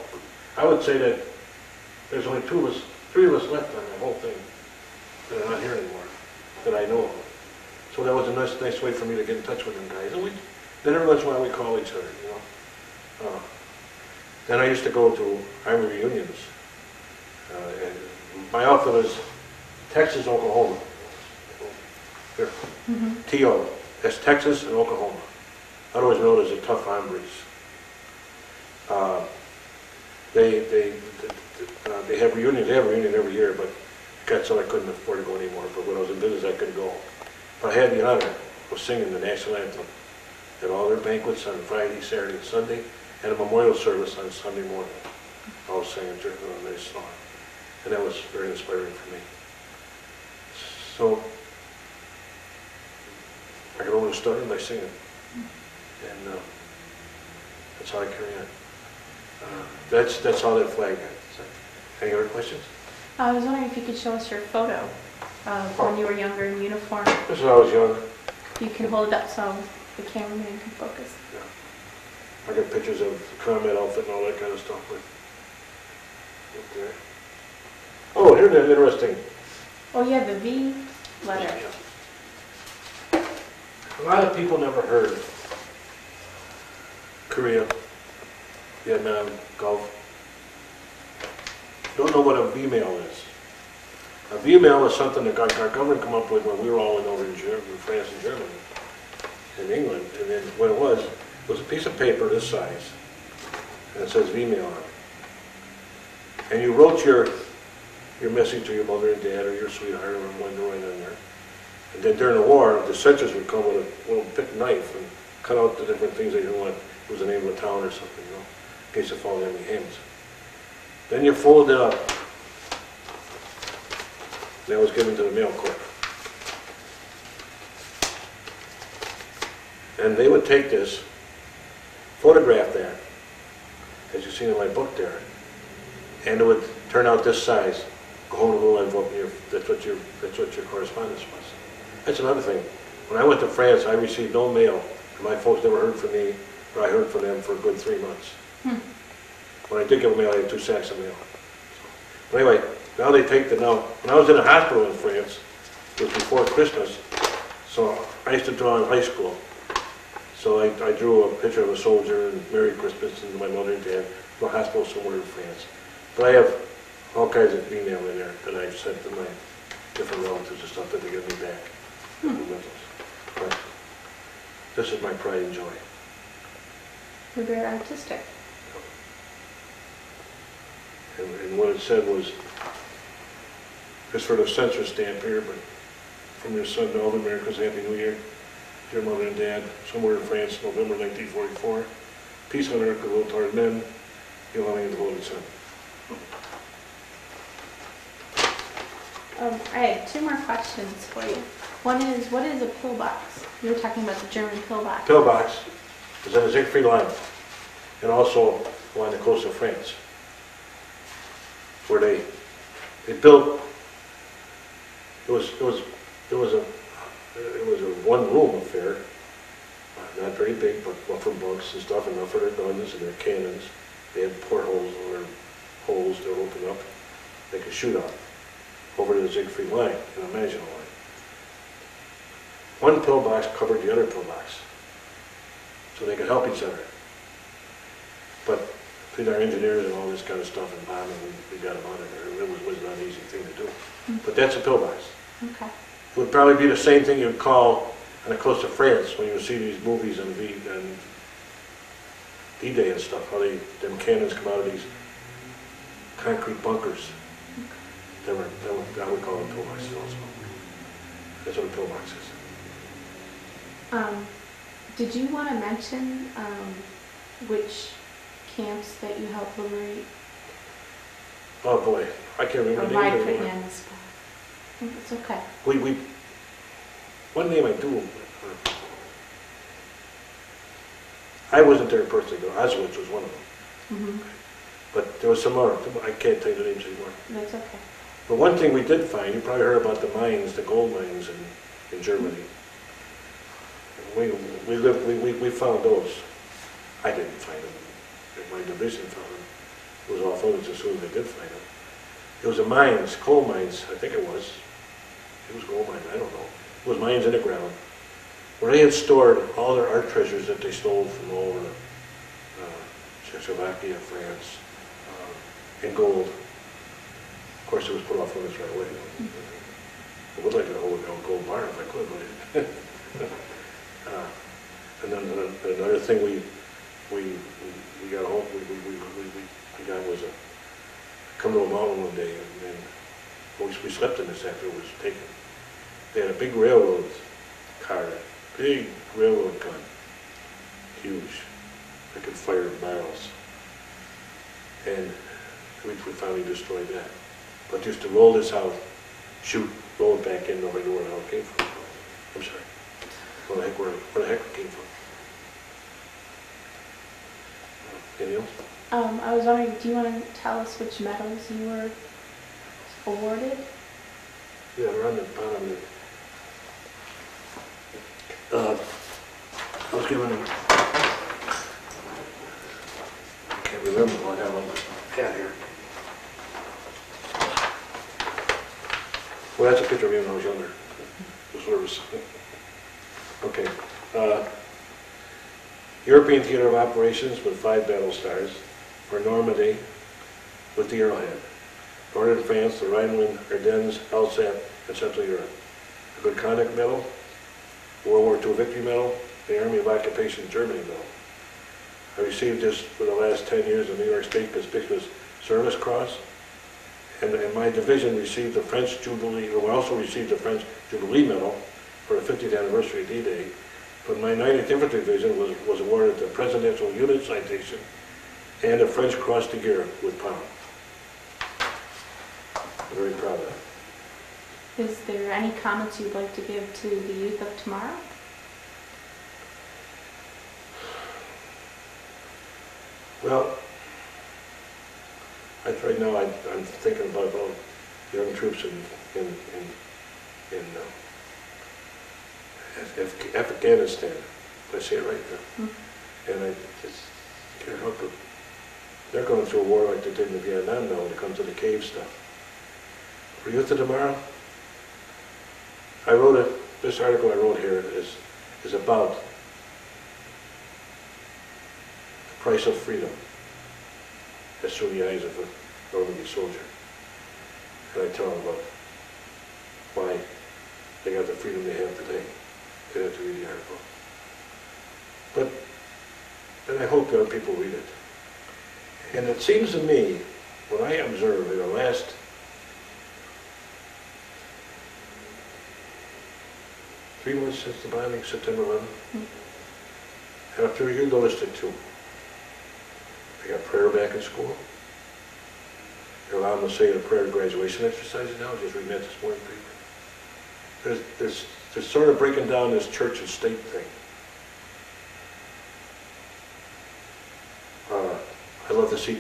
I would say that there's only two of us, three of us left on that whole thing that are not here anymore, that I know of. So that was a nice, nice way for me to get in touch with them guys. And we, then every once in a while we call each other, you know. Uh, then I used to go to Army reunions. Uh, and my outfit was Texas, Oklahoma. Here, mm-hmm. T O. That's Texas and Oklahoma. Otherwise known as the tough hombres. Uh, they they they, uh, they have reunions. They have a reunion every year, but. Got so I couldn't afford to go anymore, but when I was in business I could go. But I had the honor of singing the national anthem at all their banquets on Friday, Saturday, and Sunday, and a memorial service on Sunday morning. I was singing a nice song, and that was very inspiring for me. So I could only start by singing, and uh, that's how I carry on. Uh, that's that's how that flag got. Any other questions? I was wondering if you could show us your photo of oh. when you were younger in uniform. This is when I was young. You can hold it up so the cameraman can focus. Yeah. I got pictures of the combat outfit and all that kind of stuff. But okay. Oh, here's an interesting. Oh yeah, the V letter. Yeah. A lot of people never heard of Korea, Vietnam, Gulf. Don't know what a V-mail is. A V-mail is something that our government come up with when we were all in over in Germany, France and Germany, in England. And then what it was was a piece of paper this size, and it says V-mail on it. And you wrote your your message to your mother and dad or your sweetheart or whatever you write on there. And then during the war, the sentries would come with a little thick knife and cut out the different things they didn't want. It was the name of a town or something, you know, in case they followed any hymns. Then you fold it up. That was given to the mail clerk. And they would take this, photograph that, as you've seen in my book there, and it would turn out this size. Go home to a little envelope, and that's what your that's what your correspondence was. That's another thing. When I went to France, I received no mail. My folks never heard from me, or I heard from them for a good three months. Hmm. When I did get mail, I had two sacks of mail. But anyway, now they take the now. When I was in a hospital in France, it was before Christmas, so I used to draw in high school. So I, I drew a picture of a soldier and Merry Christmas and my mother and dad in a hospital somewhere in France. But I have all kinds of email in there that I've sent to my different relatives and stuff that they give me back. Hmm. But this is my pride and joy. You're very artistic. And what it said was, just for the census stamp here, but from your son to all the Americans, Happy New Year. Dear Mother and Dad, somewhere in France, November nineteen forty-four. Peace on earth with low-tarred men, your loving and devoted son. Um, I have two more questions for you. One is, what is a pillbox? You were talking about the German pillbox. Pillbox is on the Siegfried Line, and also along the coast of France, where they they built. It was it was it was a it was a one-room affair, not very big, but buffer bunks and stuff, enough for their guns and their cannons. They had portholes or holes that opened up. They could shoot out over to the Siegfried Line and the Maginot Line. One pillbox covered the other pillbox, so they could help each other. But between our engineers and all this kind of stuff and bombing, we, we got them out of there. It was, was not an easy thing to do. Mm-hmm. But that's a pillbox. Okay. It would probably be the same thing you'd call on the coast of France when you see these movies and D-Day and stuff, how they, them cannons come out of these concrete bunkers. That would, that would, that would call them pillboxes also. That's what a pillbox is. Um, did you want to mention um, which camps that you helped liberate? Oh boy, I can't remember the name of it. On the spot. It's okay. We, we, one name I do, I wasn't there personally, but Auschwitz was one of them. Mm-hmm. But there was some other, I can't tell you the names anymore. That's okay. But one thing we did find, you probably heard about the mines, the gold mines in, in Germany. We, we, lived, we, we, we found those. I didn't find them. My division found them. It was all photos as soon as they did find them. It was a mines, coal mines, I think it was. It was gold mines, I don't know. It was mines in the ground, where they had stored all their art treasures that they stole from all over uh, Czechoslovakia, France, uh, and gold. Of course, it was put off limits right away. I would like to hold a gold bar if I could, but uh, and then another thing we we we got home, we we we we, we got was a. Come to a mountain one day, and, and once we slept in this after it was taken. They had a big railroad car, big railroad gun, huge. They could fire miles, and we finally destroyed that. But just to roll this out, shoot, roll it back in, nobody knew where the hell it came from. I'm sorry. Where the heck, where, where the heck it came from? Anything else? Um, I was wondering, do you want to tell us which medals you were awarded? Yeah, they're on the bottom. Uh, I was given, I can't remember what I had here. Well, that's a picture of me when I was younger. The service. Okay. Uh, European Theater of Operations with five battle stars. For Normandy with the arrowhead. Northern France, the Rhineland, Ardennes, Alsace, and Central Europe. The Good Conduct Medal, World War Two Victory Medal, the Army of Occupation Germany Medal. I received this for the last ten years of New York State Conspicuous Service Cross, and, and my division received the French Jubilee, or also received the French Jubilee Medal for the fiftieth anniversary of D-Day, but my ninetieth Infantry Division was, was awarded the Presidential Unit Citation and a French Cross de Guerre with Pound. I'm very proud of that. Is there any comments you'd like to give to the youth of tomorrow? Well, I, right now I, I'm thinking about all young troops in, in, in, in uh, Af Afghanistan, if I say it right there. Mm-hmm. And I just can't help it. They're going through a war like they did in Vietnam now when it comes to the cave stuff. For youth of tomorrow, I wrote a, this article I wrote here is, is about the price of freedom as through the eyes of a Normandy soldier. And I tell them about why they got the freedom they have today. They have to read the article. But, and I hope young people read it. And it seems to me, what I observe in the last three months since the bombing, September eleventh. Mm. And after a year, they're listed too. They got prayer back in school. They're allowed to say the prayer graduation exercises now. Just reading that this morning paper. There's, there's, there's sort of breaking down this church and state thing. Uh, I love to see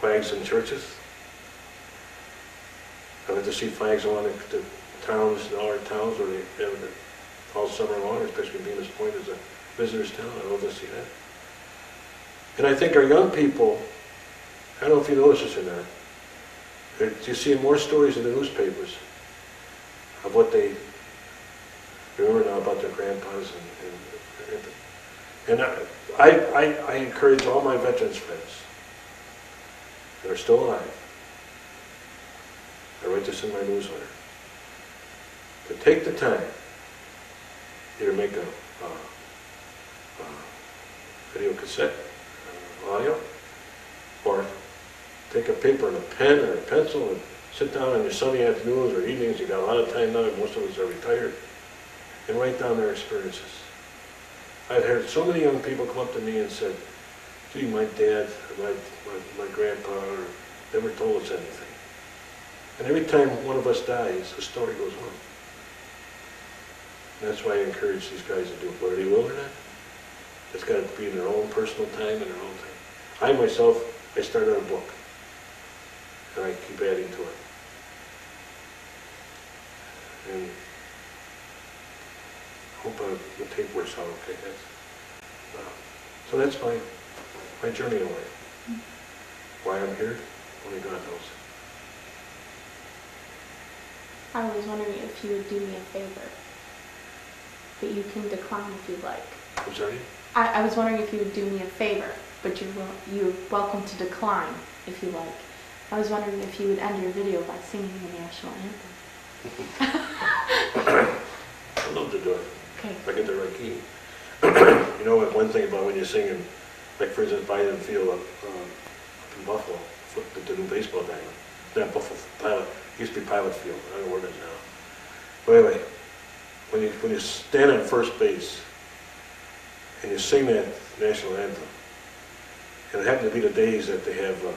flags in churches. I love to see flags along the, the towns, all our towns, where they have it all summer long, especially Venus Point is a visitor's town. I love to see that. And I think our young people, I don't know if you notice this or not, you're seeing more stories in the newspapers of what they remember now about their grandpas. And, and, and I, I, I encourage all my veterans friends that are still alive, I write this in my newsletter, to take the time, either make a, a, a video cassette, audio, or take a paper and a pen or a pencil and sit down on your Sunday afternoons or evenings. You got a lot of time now, and most of us are retired, and write down their experiences. I've heard so many young people come up to me and said, gee, my dad or my, my, my grandpa or never told us anything. And every time one of us dies, the story goes on. And that's why I encourage these guys to do it, whether they will or not. It's got to be in their own personal time and their own time. I myself, I started a book, and I keep adding to it. And I hope I, the tape works out okay. That's, uh, so that's my my journey in life. Mm-hmm. Why I'm here, only God knows. I was wondering if you would do me a favor, but you can decline if you'd like. I'm sorry? I, I was wondering if you would do me a favor, but you're, you're welcome to decline if you like. I was wondering if you would end your video by singing the national anthem. I love to do it. Okay. If I get the right key. You know, one thing about when you're singing, like for instance, Biden Field up, um, up in Buffalo, the, the new baseball diamond. Not Buffalo Pilot. It used to be Pilot Field. I don't know where it is now. But anyway, when you when you stand on first base and you sing that national anthem, and it happened to be the days that they have. Uh,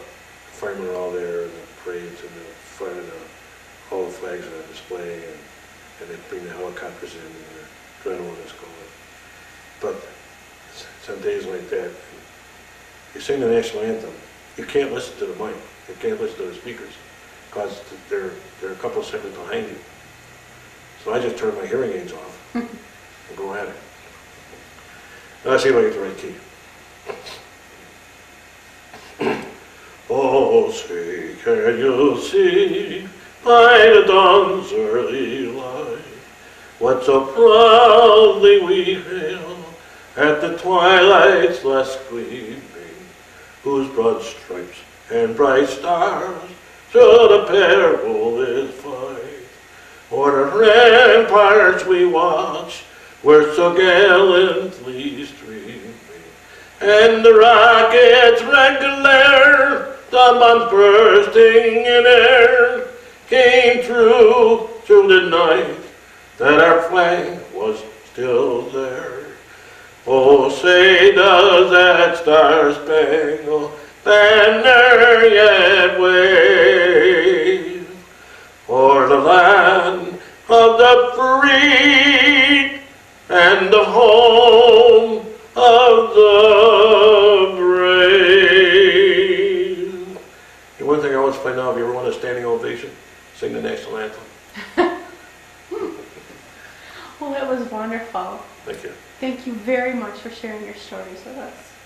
firemen are all there, and the parades, and the fire, and the, all the flags are on display, and, and they bring the helicopters in, and the adrenaline is going. But some days like that, you sing the national anthem, you can't listen to the mic, you can't listen to the speakers, because they're, they're a couple of seconds behind you. So I just turn my hearing aids off and go at it. And I see if I get the right key. Oh, say, can you see by the dawn's early light what so proudly we hail at the twilight's last gleaming, whose broad stripes and bright stars through the perilous fight, o'er the ramparts we watch were so gallantly streaming, and the rockets regular, the bombs bursting in air, came true through the night that our flag was still there. Oh, say does that star-spangled banner yet wave o'er the land of the free and the home of the brave. One thing I always find out, if you ever want a standing ovation, sing the national anthem. Well, it was wonderful. Thank you. Thank you very much for sharing your stories with us.